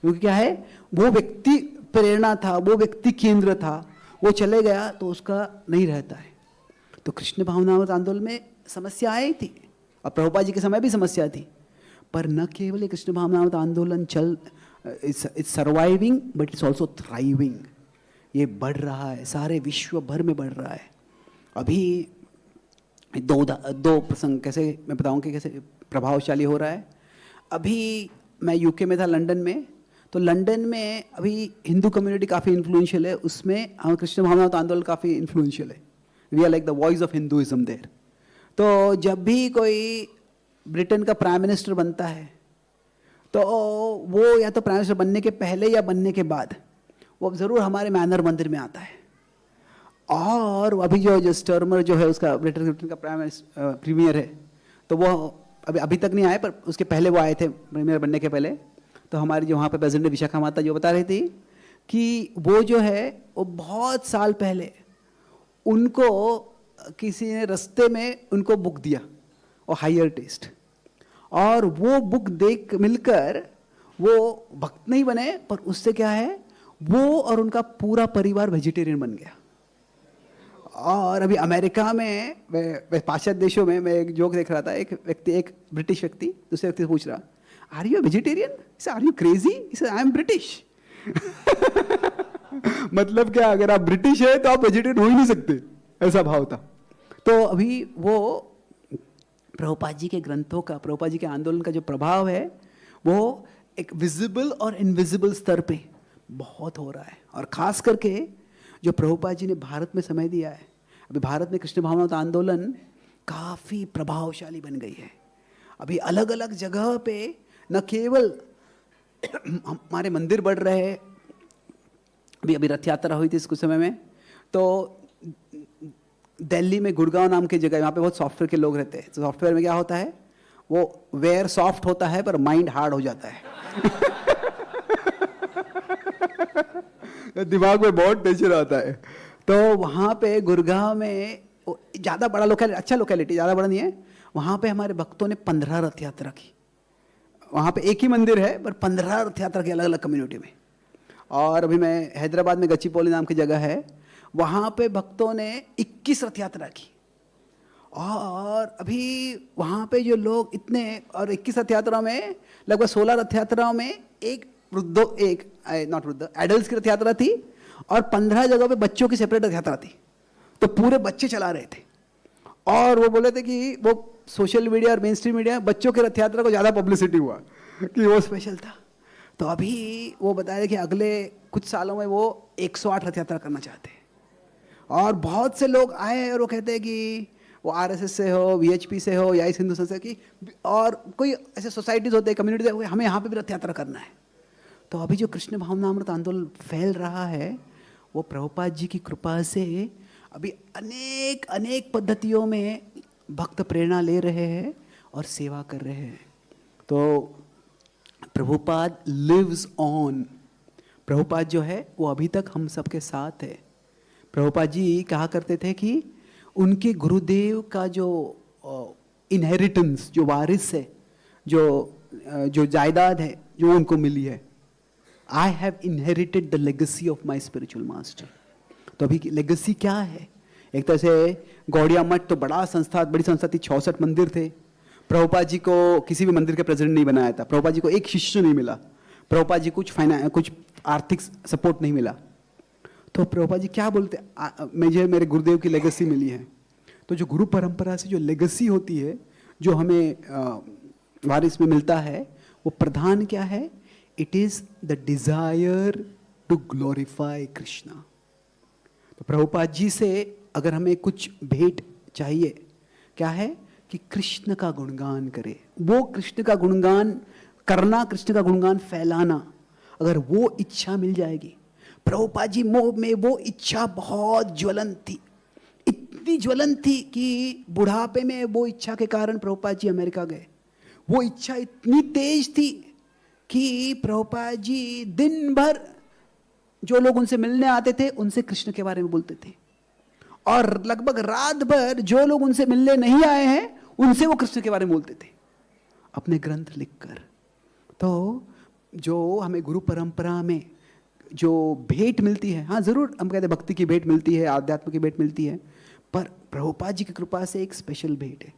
क्योंकि क्या है, वो व्यक्ति प्रेरणा था, वो व्यक्ति केंद्र था, वो चले गया तो उसका नहीं रहता है। तो कृष्ण भावनामृत आंदोलन में समस्या आई थी और प्रभुपाद जी के समय भी समस्या थी, पर न केवल कृष्ण भावनामृत आंदोलन it's surviving but it's also thriving, ये बढ़ रहा है, सारे विश्व भर में बढ़ रहा है। अभी दो प्रसंग कैसे मैं बताऊँ कि कैसे प्रभावशाली हो रहा है। अभी मैं यूके में था, लंदन में, तो लंदन में अभी हिंदू कम्युनिटी काफ़ी इन्फ्लुएंशियल है, उसमें हम कृष्ण भावनामृत आंदोलन काफ़ी इन्फ्लुएंशियल है। We are like the voice of Hinduism there. तो जब भी कोई ब्रिटेन का प्राइम मिनिस्टर बनता है, तो वो या तो प्राइम मिनिस्टर बनने के पहले या बनने के बाद वो ज़रूर हमारे मैनर मंदिर में आता है। और अभी जो स्टर्मर जो है उसका ब्रिटेन का प्रीमियर है, तो वो अभी तक नहीं आए, पर उसके पहले वो आए थे प्रीमियर बनने के पहले। तो हमारी जो वहाँ पर प्रेजिडेंट विशाखा माता जो बता रही थी कि वो जो है वो बहुत साल पहले उनको किसी ने रास्ते में उनको बुक दिया और हायर टेस्ट, और वो बुक देख मिलकर वो भक्त नहीं बने, पर उससे क्या है, वो और उनका पूरा परिवार वेजिटेरियन बन गया। और अभी अमेरिका में पाश्चात्य देशों में मैं एक जोक देख रहा था, एक व्यक्ति, एक ब्रिटिश व्यक्ति दूसरे व्यक्ति से पूछ रहा, are you vegetarian, are you crazy, I am British. मतलब क्या, अगर आप ब्रिटिश है तो आप वेजिटेरियन हो ही नहीं सकते, ऐसा भाव था। तो अभी वो प्रभुपाद जी के ग्रंथों का, प्रभुपाद जी के आंदोलन का जो प्रभाव है, वो एक विजिबल और इनविजिबल स्तर पे बहुत हो रहा है। और ख़ास करके जो प्रभुपाद जी ने भारत में समय दिया है, अभी भारत में कृष्ण भावनामृत आंदोलन काफ़ी प्रभावशाली बन गई है। अभी अलग अलग जगह पे न केवल हमारे मंदिर बढ़ रहे हैं, अभी रथ यात्रा हुई थी इस कुछ समय में, तो दिल्ली में गुड़गांव नाम की जगह, वहाँ पे बहुत सॉफ्टवेयर के लोग रहते हैं। तो सॉफ्टवेयर में क्या होता है, वो वेयर सॉफ्ट होता है पर माइंड हार्ड हो जाता है। दिमाग में बहुत टेंशन आता है। तो वहाँ पे गुड़गांव में ज़्यादा बड़ा लोकेलिटी, अच्छा लोकेलिटी, ज़्यादा बड़ा नहीं है, वहाँ पे हमारे भक्तों ने 15 रथ यात्रा की। वहाँ पे एक ही मंदिर है पर 15 रथ यात्रा की अलग अलग कम्युनिटी में। और अभी मैं हैदराबाद में गच्चीपोली नाम की जगह है, वहाँ पे भक्तों ने 21 रथ यात्रा की। और अभी वहाँ पे जो लोग इतने, और 21 रथ यात्राओं में लगभग 16 रथ यात्राओं में एक एडल्ट की रथ यात्रा थी, और 15 जगहों पे बच्चों की सेपरेट रथ यात्रा थी। तो पूरे बच्चे चला रहे थे और वो बोले थे कि वो सोशल मीडिया और मेन स्ट्रीम मीडिया बच्चों की रथ यात्रा को ज़्यादा पब्लिसिटी हुआ कि वो स्पेशल था। तो अभी वो बताया कि अगले कुछ सालों में वो 108 रथ यात्रा करना चाहते हैं और बहुत से लोग आए और वो कहते हैं कि वो आरएसएस से हो, वीएचपी से हो या इस हिंदुस्तान से कि और कोई ऐसे सोसाइटीज़ होते हैं, कम्युनिटीज होते हैं, हमें यहाँ पे भी रथ यात्रा करना है। तो अभी जो कृष्ण भावनामृत आंदोलन फैल रहा है वो प्रभुपाद जी की कृपा से अभी अनेक अनेक पद्धतियों में भक्त प्रेरणा ले रहे हैं और सेवा कर रहे हैं। तो प्रभुपाद लिव्स ऑन, प्रभुपाद जो है वो अभी तक हम सब के साथ है। प्रभुपाद जी कहा करते थे कि उनके गुरुदेव का जो इनहेरिटेंस, जो वारिस है, जो जायदाद है जो उनको मिली है, I have inherited the legacy of my spiritual master. तो अभी लेगेसी क्या है? एक तरह से गौड़िया मठ तो बड़ी संस्था थी, 64 मंदिर थे। प्रभुपाद जी को किसी भी मंदिर के प्रेसिडेंट नहीं बनाया था, प्रभुपाद जी को एक शिष्य नहीं मिला, प्रभुपाद जी कुछ आर्थिक सपोर्ट नहीं मिला। तो प्रभुपाद जी क्या बोलते, मुझे मेरे गुरुदेव की लेगेसी मिली है। तो जो गुरु परंपरा से जो लेगेसी होती है, जो हमें वारिस में मिलता है, वो प्रधान क्या है? It is the desire to glorify Krishna. तो प्रभुपाद जी से अगर हमें कुछ भेंट चाहिए क्या है कि कृष्ण का गुणगान करें। वो कृष्ण का गुणगान करना, कृष्ण का गुणगान फैलाना, अगर वो इच्छा मिल जाएगी। प्रभुपाद जी में वो इच्छा बहुत ज्वलन थी, इतनी ज्वलन थी कि बुढ़ापे में वो इच्छा के कारण प्रभुपाद जी अमेरिका गए। वो इच्छा इतनी तेज थी कि प्रभुपाद जी दिन भर जो लोग उनसे मिलने आते थे उनसे कृष्ण के बारे में बोलते थे और लगभग रात भर जो लोग उनसे मिलने नहीं आए हैं उनसे वो कृष्ण के बारे में बोलते थे अपने ग्रंथ लिखकर। तो जो हमें गुरु परंपरा में जो भेंट मिलती है, हाँ ज़रूर हम कहते हैं भक्ति की भेंट मिलती है, आध्यात्म की भेंट मिलती है, पर प्रभुपाद जी की कृपा से एक स्पेशल भेंट है।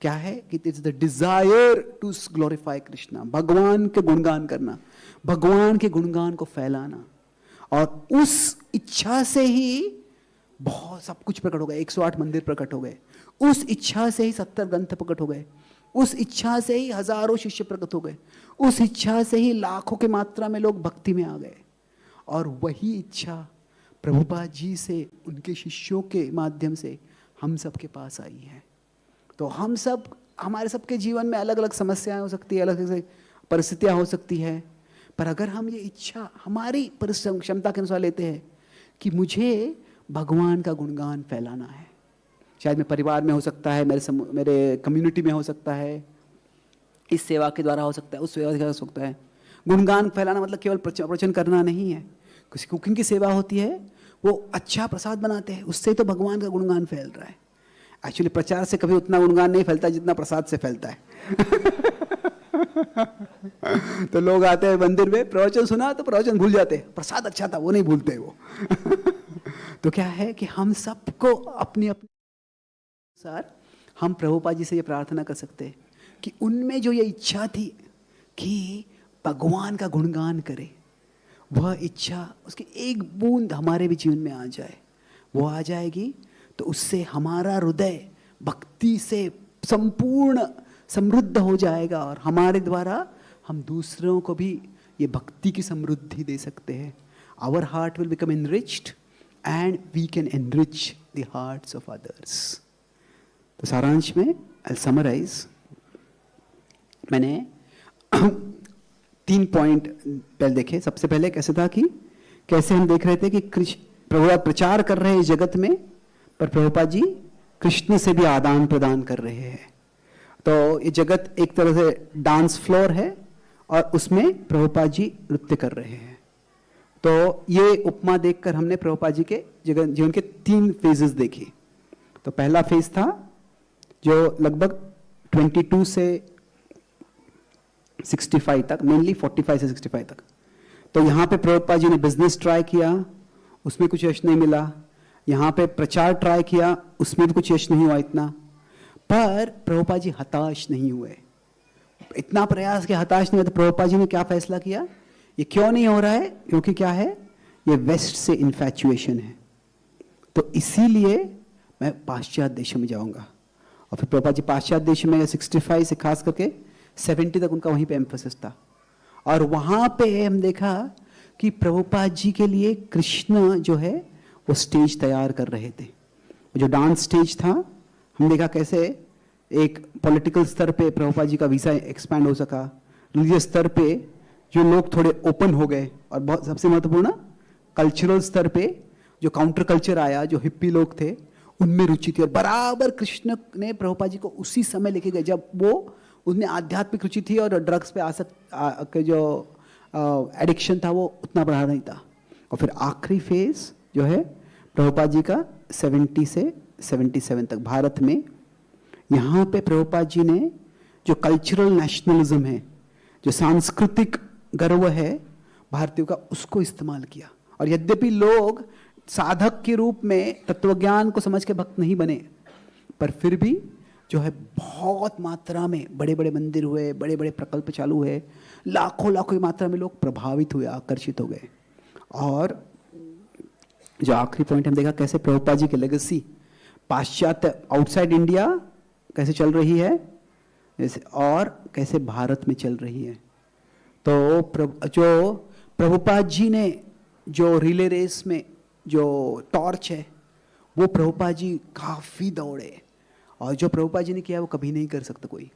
क्या है कि it's the desire to glorify Krishna, भगवान के गुणगान करना, भगवान के गुणगान को फैलाना। और उस इच्छा से ही बहुत सब कुछ प्रकट हो गए, 108 मंदिर प्रकट हो गए, उस इच्छा से ही 70 ग्रंथ प्रकट हो गए, उस इच्छा से ही हजारों शिष्य प्रकट हो गए, उस इच्छा से ही लाखों की मात्रा में लोग भक्ति में आ गए। और वही इच्छा प्रभुपाद जी से उनके शिष्यों के माध्यम से हम सब के पास आई है। तो हम सब, हमारे सबके जीवन में अलग अलग समस्याएं हो सकती है, अलग अलग परिस्थितियाँ हो सकती है, पर अगर हम ये इच्छा हमारी परिश्रम क्षमता के अनुसार लेते हैं कि मुझे भगवान का गुणगान फैलाना है, शायद मैं परिवार में हो सकता है, मेरे कम्युनिटी में हो सकता है, इस सेवा के द्वारा हो सकता है, उस सेवा के द्वारा हो सकता है। गुणगान फैलाना मतलब केवल प्रवचन करना नहीं है, किसी कुकिंग की सेवा होती है, वो अच्छा प्रसाद बनाते हैं, उससे तो भगवान का गुणगान फैल रहा है। एक्चुअली प्रचार से कभी उतना गुणगान नहीं फैलता जितना प्रसाद से फैलता है। तो लोग आते हैं मंदिर में, प्रवचन सुना तो प्रवचन भूल जाते हैं, प्रसाद अच्छा था वो नहीं भूलते वो। तो क्या है कि हम सबको अपने अपने अनुसार हम प्रभुपाद जी से ये प्रार्थना कर सकते हैं कि उनमें जो ये इच्छा थी कि भगवान का गुणगान करे, वह इच्छा, उसकी एक बूंद हमारे भी जीवन में आ जाए। वो आ जाएगी तो उससे हमारा हृदय भक्ति से संपूर्ण समृद्ध हो जाएगा और हमारे द्वारा हम दूसरों को भी ये भक्ति की समृद्धि दे सकते हैं। Our heart will become enriched and we can enrich the hearts of others. तो सारांश में आई समराइज, मैंने 3 पॉइंट पहले देखे। सबसे पहले कैसे था कि कैसे हम देख रहे थे कि प्रभुपाद प्रचार कर रहे हैं जगत में, पर प्रभुपाद जी कृष्ण से भी आदान प्रदान कर रहे हैं। तो ये जगत एक तरह से डांस फ्लोर है और उसमें प्रभुपाद जी नृत्य कर रहे हैं। तो ये उपमा देखकर हमने प्रभुपाद जी के जीवन के 3 फेजेस देखे। तो पहला फेज था जो लगभग 22 से 65 तक, मेनली 45 से 65 तक। तो यहाँ पे प्रभुपाद जी ने बिजनेस ट्राई किया, उसमें कुछ यश नहीं मिला। यहाँ पे प्रचार ट्राई किया, उसमें भी कुछ यश नहीं हुआ इतना, पर प्रभुपाद जी हताश नहीं हुए। इतना प्रयास के हताश नहीं हुए। तो प्रभुपाद जी ने क्या फैसला किया? ये क्यों नहीं हो रहा है? क्योंकि क्या है, ये वेस्ट से इन्फैचुएशन है। तो इसीलिए मैं पाश्चात्य देशों में जाऊँगा। और फिर प्रभुपाद जी पाश्चात्य देशों में 65 से खास करके 70 तक उनका वहीं पे एम्फोसिस था। और वहाँ पे हम देखा कि प्रभुपाद जी के लिए कृष्ण जो है वो स्टेज तैयार कर रहे थे। जो डांस स्टेज था हम देखा कैसे एक पॉलिटिकल स्तर पे प्रभुपाद जी का वीज़ा एक्सपैंड हो सका, रिलीजियस स्तर पे जो लोग थोड़े ओपन हो गए, और बहुत सबसे महत्वपूर्ण कल्चरल स्तर पे जो काउंटर कल्चर आया, जो हिप्पी लोग थे उनमें रुचि थी। और बराबर कृष्ण ने प्रभुपाद जी को उसी समय लेके गए जब वो उनमें आध्यात्मिक रुचि थी और ड्रग्स पे आसक्त जो एडिक्शन था वो उतना बढ़ा नहीं था। और फिर आखिरी फेज जो है प्रभुपाद जी का 70 से 77 तक भारत में। यहाँ पे प्रभुपाद जी ने जो कल्चरल नेशनलिज्म है, जो सांस्कृतिक गर्व है भारतीयों का, उसको इस्तेमाल किया। और यद्यपि लोग साधक के रूप में तत्वज्ञान को समझ के भक्त नहीं बने, पर फिर भी जो है बहुत मात्रा में बड़े बड़े मंदिर हुए, बड़े बड़े प्रकल्प चालू हुए, लाखों लाखों की मात्रा में लोग प्रभावित हुए, आकर्षित हो गए। और जो आखिरी पॉइंट हम देखा कैसे प्रभुपाद जी की लेगेसी पाश्चात्य आउटसाइड इंडिया कैसे चल रही है जैसे और कैसे भारत में चल रही है। तो जो प्रभुपाद जी ने जो रिले रेस में जो टॉर्च है वो प्रभुपाद जी काफ़ी दौड़े, और जो प्रभुपाद जी ने किया वो कभी नहीं कर सकता कोई,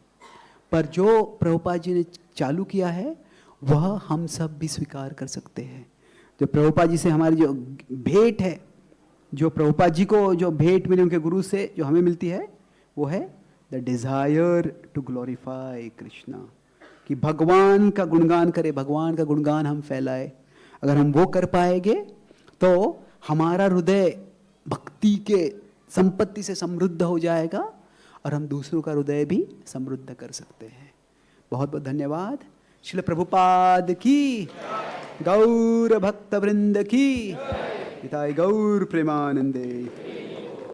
पर जो प्रभुपाद जी ने चालू किया है वह हम सब भी स्वीकार कर सकते हैं। जो प्रभुपाद जी से हमारी जो भेंट है, जो प्रभुपाद जी को जो भेंट मिली उनके गुरु से जो हमें मिलती है वो है the desire to glorify Krishna, कि भगवान का गुणगान करें, भगवान का गुणगान हम फैलाए। अगर हम वो कर पाएंगे तो हमारा हृदय भक्ति के संपत्ति से समृद्ध हो जाएगा और हम दूसरों का हृदय भी समृद्ध कर सकते हैं। बहुत बहुत धन्यवाद। श्रील प्रभुपाद की, गौर भक्त वृंद की, गौर प्रेमानंदे।